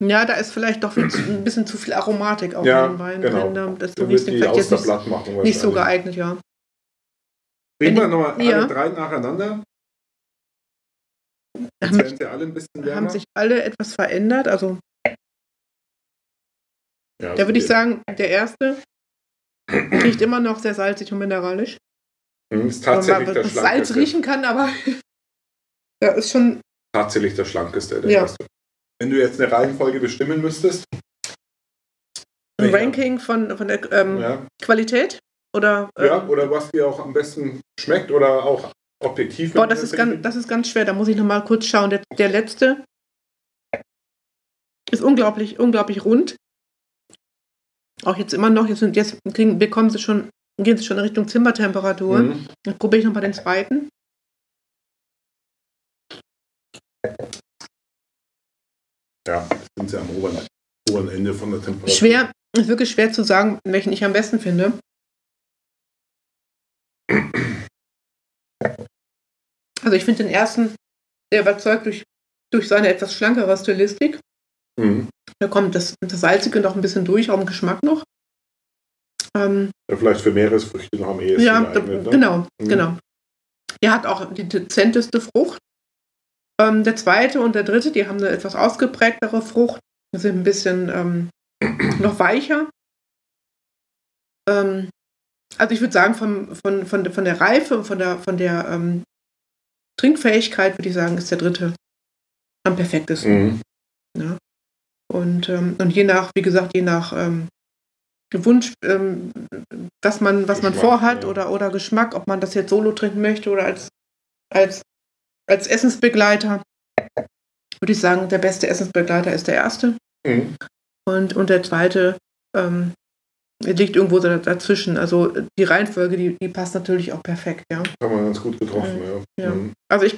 Ja, da ist vielleicht doch ein bisschen zu viel Aromatik auch in den Weinen drin. Das ist vielleicht jetzt nicht so geeignet, ja. Reden wir nochmal alle drei nacheinander. Haben sich alle etwas verändert, also... Ja, da würde ich sagen, der erste riecht immer noch sehr salzig und mineralisch. Ist tatsächlich der schlankeste. Salz riechen kann, aber da ist schon... Tatsächlich der schlankeste, der erste. Wenn du jetzt eine Reihenfolge bestimmen müsstest. Ein Ranking von der Qualität? Oder was dir auch am besten schmeckt oder auch objektiv. Boah, das ist ganz schwer, da muss ich nochmal kurz schauen. Der letzte ist unglaublich, unglaublich rund. Auch jetzt immer noch, gehen sie schon in Richtung Zimmertemperatur. Dann probiere ich nochmal den zweiten. Ja, jetzt sind sie am oberen Ende von der Temperatur. Ist wirklich schwer zu sagen, welchen ich am besten finde. Also ich finde den ersten sehr überzeugt durch seine etwas schlankere Stilistik. Da kommt das Salzige noch ein bisschen durch, auch im Geschmack noch. Vielleicht für Meeresfrüchte noch am ehesten. Ja, genau. Der hat auch die dezenteste Frucht. Der zweite und der dritte, die haben eine etwas ausgeprägtere Frucht. Die sind ein bisschen noch weicher. Also ich würde sagen, von der Reife und von der Trinkfähigkeit, würde ich sagen, ist der dritte am perfektesten. Ja. Und je nach Wunsch, was man vorhat oder Geschmack, ob man das jetzt solo trinken möchte oder als als Essensbegleiter würde ich sagen, der beste Essensbegleiter ist der erste. Mhm. Und der zweite liegt irgendwo dazwischen. Also die Reihenfolge, die passt natürlich auch perfekt, ja. Haben wir ganz gut getroffen, ja. Ja. Mhm. Also ich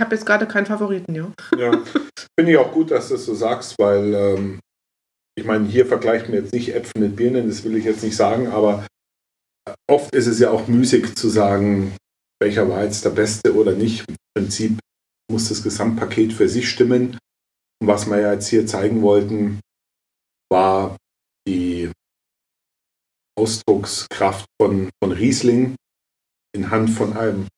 habe jetzt gerade keinen Favoriten, ja. Ja, finde ich auch gut, dass du das so sagst, weil ich meine, hier vergleicht man jetzt nicht Äpfel mit Birnen, das will ich jetzt nicht sagen, aber oft ist es ja auch müßig zu sagen, welcher war jetzt der Beste oder nicht. Im Prinzip muss das Gesamtpaket für sich stimmen. Und was wir ja jetzt hier zeigen wollten, war die Ausdruckskraft von Riesling in Hand von einem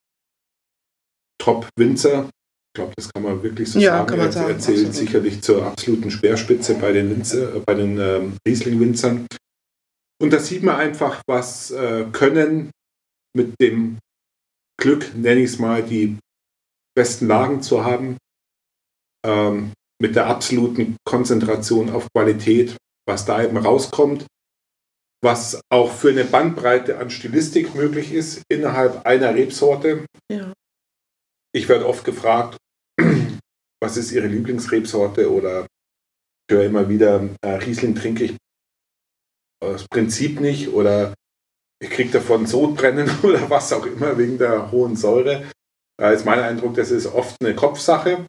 Top-Winzer. Ich glaube, das kann man wirklich so sagen. Kann man sagen. Er zählt sicherlich zur absoluten Speerspitze bei den Riesling-Winzern. Und da sieht man einfach, was Können mit dem Glück, nenne ich es mal, die besten Lagen zu haben, mit der absoluten Konzentration auf Qualität, was da eben rauskommt, was auch für eine Bandbreite an Stilistik möglich ist innerhalb einer Rebsorte. Ja. Ich werde oft gefragt, was ist Ihre Lieblingsrebsorte, oder ich höre immer wieder, Riesling trinke ich aus Prinzip nicht oder ich kriege davon Sodbrennen oder was auch immer wegen der hohen Säure. Da ist mein Eindruck, das ist oft eine Kopfsache,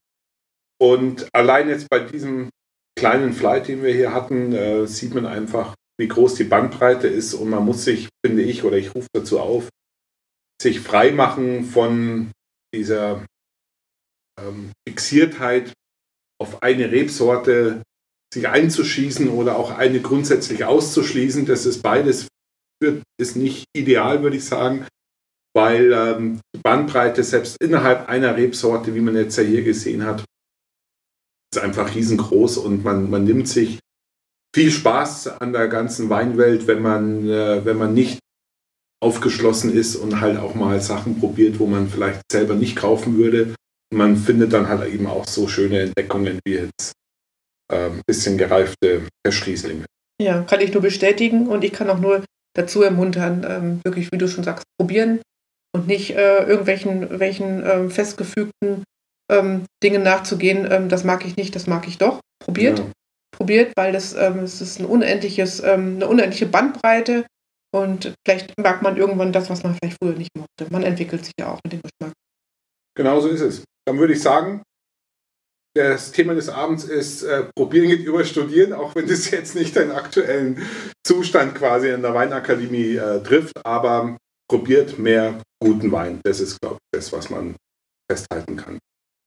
und allein jetzt bei diesem kleinen Flight, den wir hier hatten, sieht man einfach, wie groß die Bandbreite ist, und man muss sich, finde ich, oder ich rufe dazu auf, sich frei machen von dieser Fixiertheit auf eine Rebsorte, sich einzuschießen oder auch eine grundsätzlich auszuschließen. Das ist beides, ist nicht ideal, würde ich sagen, weil die Bandbreite selbst innerhalb einer Rebsorte, wie man jetzt ja hier gesehen hat, ist einfach riesengroß, und man nimmt sich viel Spaß an der ganzen Weinwelt, wenn man nicht aufgeschlossen ist und halt auch mal Sachen probiert, wo man vielleicht selber nicht kaufen würde. Und man findet dann halt eben auch so schöne Entdeckungen wie jetzt ein bisschen gereifte Rieslinge. Ja, kann ich nur bestätigen, und ich kann auch nur dazu ermuntern, wirklich, wie du schon sagst, probieren und nicht irgendwelchen festgefügten Dingen nachzugehen. Das mag ich nicht, das mag ich doch. Probiert, ja. Probiert, weil es ist eine unendliche Bandbreite, und vielleicht mag man irgendwann das, was man vielleicht früher nicht mochte. Man entwickelt sich ja auch mit dem Geschmack. Genau so ist es. Dann würde ich sagen, das Thema des Abends ist, probieren geht über studieren, auch wenn das jetzt nicht den aktuellen Zustand quasi in der Weinakademie trifft, aber probiert mehr guten Wein. Das ist, glaube ich, das, was man festhalten kann.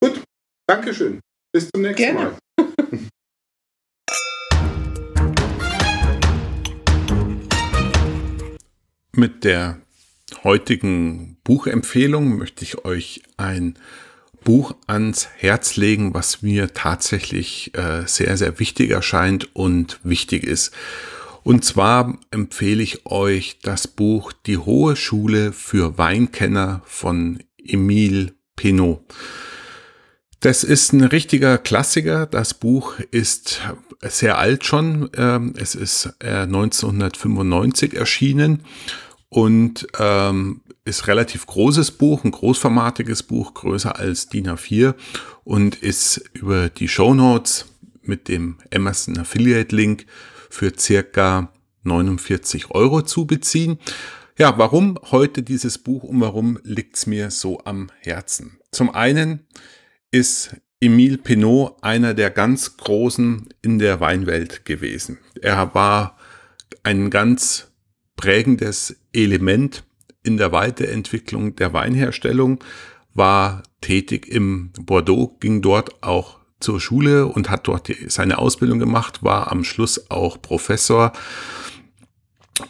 Gut, Dankeschön. Bis zum nächsten Mal. Mit der heutigen Buchempfehlung möchte ich euch ein Buch ans Herz legen, was mir tatsächlich sehr, sehr wichtig erscheint und wichtig ist. Und zwar empfehle ich euch das Buch Die Hohe Schule für Weinkenner von Emile Peynaud. Das ist ein richtiger Klassiker. Das Buch ist sehr alt schon. Es ist 1995 erschienen und ist relativ großes Buch, ein großformatiges Buch, größer als DIN A4, und ist über die Shownotes mit dem Amazon Affiliate Link für ca. 49 € zu beziehen. Ja, warum heute dieses Buch und warum liegt es mir so am Herzen? Zum einen ist Emile Peynaud einer der ganz Großen in der Weinwelt gewesen. Er war ein ganz prägendes Element in der Weiterentwicklung der Weinherstellung, war tätig im Bordeaux, ging dort auch zur Schule und hat dort seine Ausbildung gemacht, war am Schluss auch Professor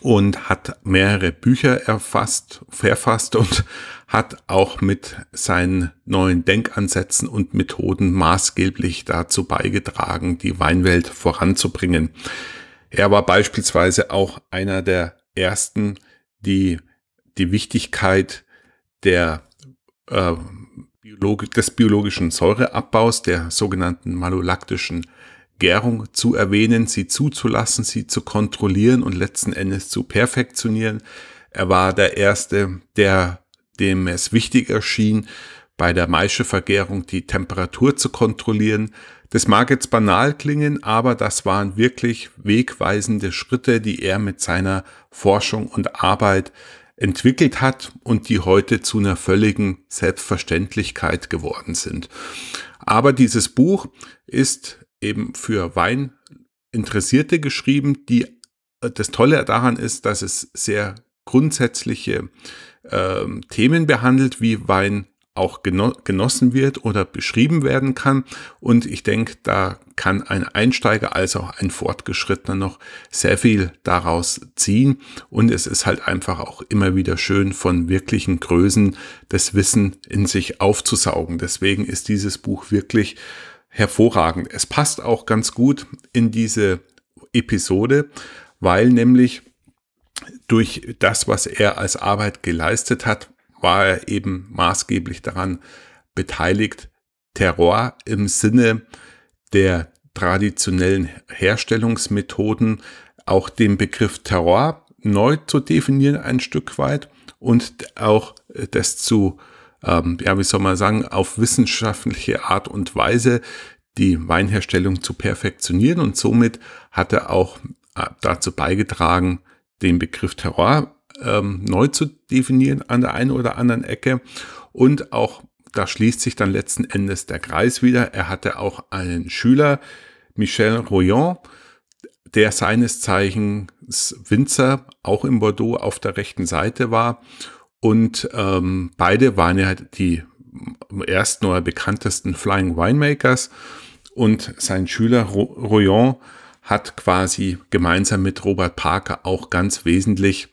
und hat mehrere Bücher verfasst und hat auch mit seinen neuen Denkansätzen und Methoden maßgeblich dazu beigetragen, die Weinwelt voranzubringen. Er war beispielsweise auch einer der ersten, die die Wichtigkeit des biologischen Säureabbaus, der sogenannten malolaktischen Gärung zu erwähnen, sie zuzulassen, sie zu kontrollieren und letzten Endes zu perfektionieren. Er war der Erste, der dem es wichtig erschien, bei der Maischevergärung die Temperatur zu kontrollieren. Das mag jetzt banal klingen, aber das waren wirklich wegweisende Schritte, die er mit seiner Forschung und Arbeit entwickelt hat und die heute zu einer völligen Selbstverständlichkeit geworden sind. Aber dieses Buch ist eben für Weininteressierte geschrieben. Das Tolle daran ist, dass es sehr grundsätzliche Themen behandelt, wie Wein auch genossen wird oder beschrieben werden kann. Und ich denke, da kann ein Einsteiger als auch ein Fortgeschrittener noch sehr viel daraus ziehen. Und es ist halt einfach auch immer wieder schön, von wirklichen Größen das Wissen in sich aufzusaugen. Deswegen ist dieses Buch wirklich hervorragend. Es passt auch ganz gut in diese Episode, weil nämlich durch das, was er als Arbeit geleistet hat, war er eben maßgeblich daran beteiligt, Terroir im Sinne der traditionellen Herstellungsmethoden, auch den Begriff Terroir neu zu definieren ein Stück weit und auch das zu, auf wissenschaftliche Art und Weise die Weinherstellung zu perfektionieren, und somit hat er auch dazu beigetragen, den Begriff Terroir neu zu definieren an der einen oder anderen Ecke. Und auch da schließt sich dann letzten Endes der Kreis wieder. Er hatte auch einen Schüler, Michel Royon, der seines Zeichens Winzer, auch in Bordeaux auf der rechten Seite war. Und beide waren ja die ersten oder bekanntesten Flying Winemakers. Und sein Schüler Royon hat quasi gemeinsam mit Robert Parker auch ganz wesentlich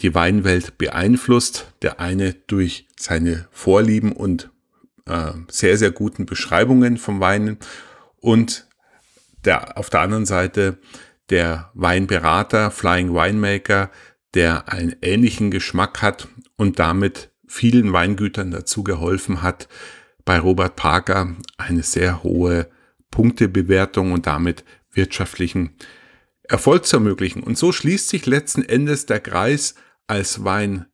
die Weinwelt beeinflusst. Der eine durch seine Vorlieben und sehr, sehr guten Beschreibungen vom Wein, und auf der anderen Seite der Weinberater, Flying Winemaker, der einen ähnlichen Geschmack hat und damit vielen Weingütern dazu geholfen hat, bei Robert Parker eine sehr hohe Punktebewertung und damit wirtschaftlichen Erfolg zu ermöglichen. Und so schließt sich letzten Endes der Kreis als Weintrinker,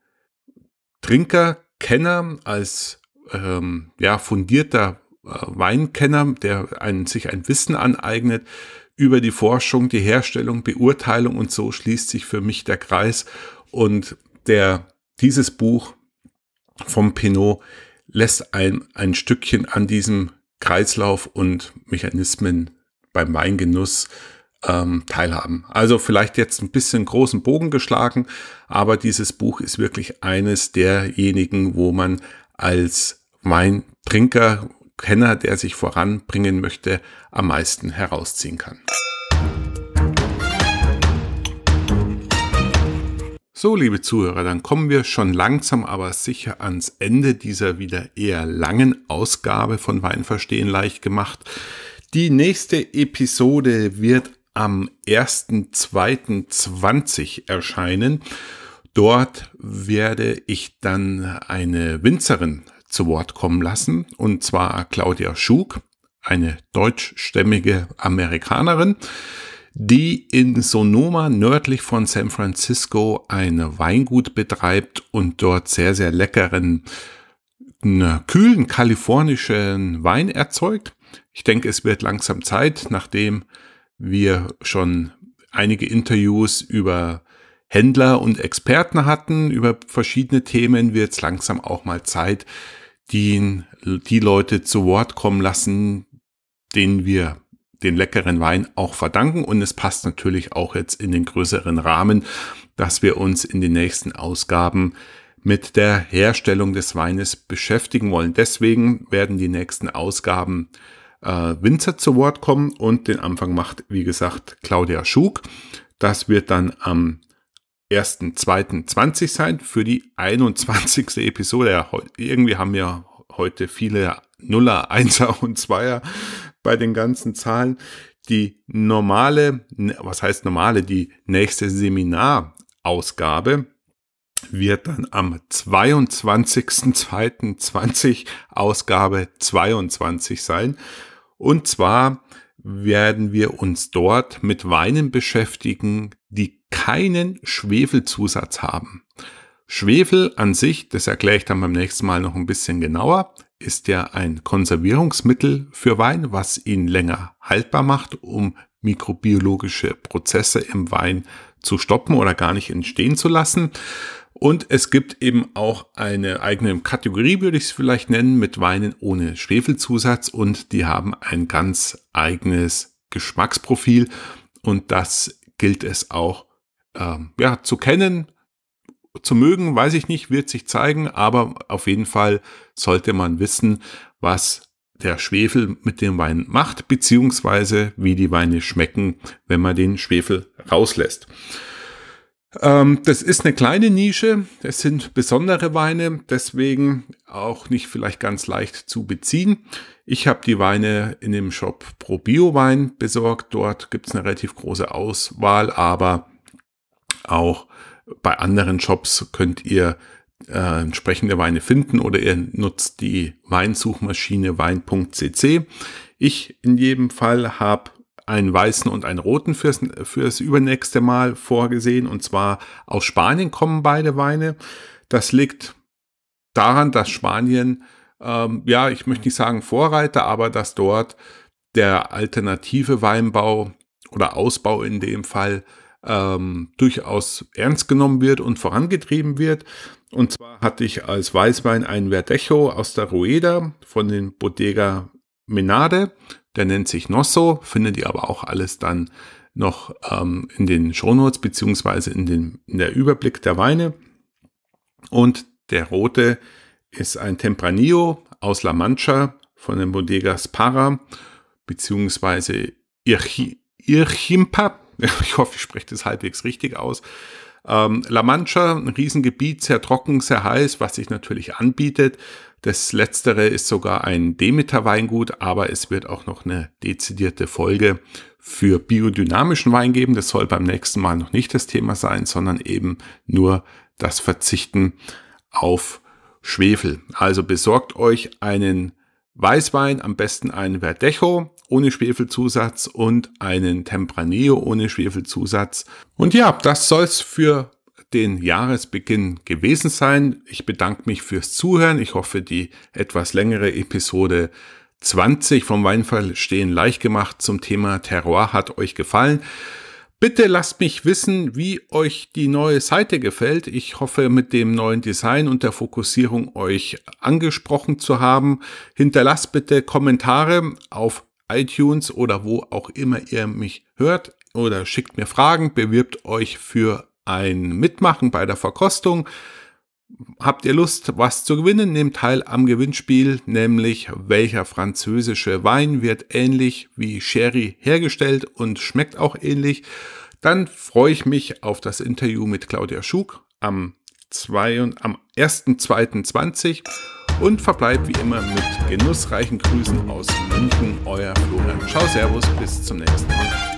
Kenner, als fundierter Weinkenner, der sich ein Wissen aneignet über die Forschung, die Herstellung, Beurteilung, und so schließt sich für mich der Kreis. Und dieses Buch vom Peynaud lässt ein Stückchen an diesem Kreislauf und Mechanismen beim Weingenuss teilhaben. Also vielleicht jetzt ein bisschen großen Bogen geschlagen, aber dieses Buch ist wirklich eines derjenigen, wo man als Weintrinker, Kenner, der sich voranbringen möchte, am meisten herausziehen kann. So, liebe Zuhörer, dann kommen wir schon langsam aber sicher ans Ende dieser wieder eher langen Ausgabe von Wein verstehen leicht gemacht. Die nächste Episode wird am 1.2.20 erscheinen. Dort werde ich dann eine Winzerin zu Wort kommen lassen, und zwar Claudia Schug, eine deutschstämmige Amerikanerin, die in Sonoma nördlich von San Francisco ein Weingut betreibt und dort sehr, sehr leckeren, kühlen kalifornischen Wein erzeugt. Ich denke, es wird langsam Zeit, nachdem wir schon einige Interviews über Händler und Experten hatten, über verschiedene Themen, wird es langsam auch mal Zeit, die Leute zu Wort kommen lassen, denen wir den leckeren Wein auch verdanken. Und es passt natürlich auch jetzt in den größeren Rahmen, dass wir uns in den nächsten Ausgaben mit der Herstellung des Weines beschäftigen wollen. Deswegen werden die nächsten Ausgaben Winzer zu Wort kommen, und den Anfang macht, wie gesagt, Claudia Schug. Das wird dann am 1.2.20 sein für die 21. Episode. Ja, irgendwie haben wir heute viele Nuller, Einser und Zweier bei den ganzen Zahlen. Die nächste Seminarausgabe wird dann am 22.02.20 Ausgabe 22 sein. Und zwar werden wir uns dort mit Weinen beschäftigen, die keinen Schwefelzusatz haben. Schwefel an sich, das erkläre ich dann beim nächsten Mal noch ein bisschen genauer, ist ja ein Konservierungsmittel für Wein, was ihn länger haltbar macht, um mikrobiologische Prozesse im Wein zu stoppen oder gar nicht entstehen zu lassen. Und es gibt eben auch eine eigene Kategorie, würde ich es vielleicht nennen, mit Weinen ohne Schwefelzusatz, und die haben ein ganz eigenes Geschmacksprofil, und das gilt es auch zu kennen, zu mögen, weiß ich nicht, wird sich zeigen, aber auf jeden Fall sollte man wissen, was der Schwefel mit dem Wein macht, beziehungsweise wie die Weine schmecken, wenn man den Schwefel rauslässt. Das ist eine kleine Nische, es sind besondere Weine, deswegen auch nicht vielleicht ganz leicht zu beziehen. Ich habe die Weine in dem Shop Pro Bio Wein besorgt, dort gibt es eine relativ große Auswahl, aber auch bei anderen Shops könnt ihr entsprechende Weine finden, oder ihr nutzt die Weinsuchmaschine wein.cc. Ich in jedem Fall habe einen weißen und einen roten fürs übernächste Mal vorgesehen, und zwar aus Spanien kommen beide Weine. Das liegt daran, dass Spanien, ich möchte nicht sagen Vorreiter, aber dass dort der alternative Weinbau oder Ausbau in dem Fall durchaus ernst genommen wird und vorangetrieben wird. Und zwar hatte ich als Weißwein einen Verdejo aus der Rueda von den Bodega Menade. Der nennt sich Nosso, findet ihr aber auch alles dann noch in den Shownotes beziehungsweise in der Überblick der Weine. Und der rote ist ein Tempranillo aus La Mancha von den Bodegas Parra beziehungsweise Irchimpa. Ich hoffe, ich spreche das halbwegs richtig aus. La Mancha, ein Riesengebiet, sehr trocken, sehr heiß, was sich natürlich anbietet. Das Letztere ist sogar ein Demeter-Weingut, aber es wird auch noch eine dezidierte Folge für biodynamischen Wein geben. Das soll beim nächsten Mal noch nicht das Thema sein, sondern eben nur das Verzichten auf Schwefel. Also besorgt euch einen Weißwein, am besten einen Verdejo ohne Schwefelzusatz und einen Tempranillo ohne Schwefelzusatz. Und ja, das soll es für den Jahresbeginn gewesen sein. Ich bedanke mich fürs Zuhören. Ich hoffe, die etwas längere Episode 20 vom Wein verstehen leicht gemacht zum Thema Terroir hat euch gefallen. Bitte lasst mich wissen, wie euch die neue Seite gefällt. Ich hoffe, mit dem neuen Design und der Fokussierung euch angesprochen zu haben. Hinterlasst bitte Kommentare auf iTunes oder wo auch immer ihr mich hört, oder schickt mir Fragen, bewirbt euch für ein Mitmachen bei der Verkostung. Habt ihr Lust, was zu gewinnen? Nehmt teil am Gewinnspiel, nämlich welcher französische Wein wird ähnlich wie Sherry hergestellt und schmeckt auch ähnlich. Dann freue ich mich auf das Interview mit Claudia Schug am 1.2.20 und verbleibt wie immer mit genussreichen Grüßen aus München. Euer Florian. Ciao, servus, bis zum nächsten Mal.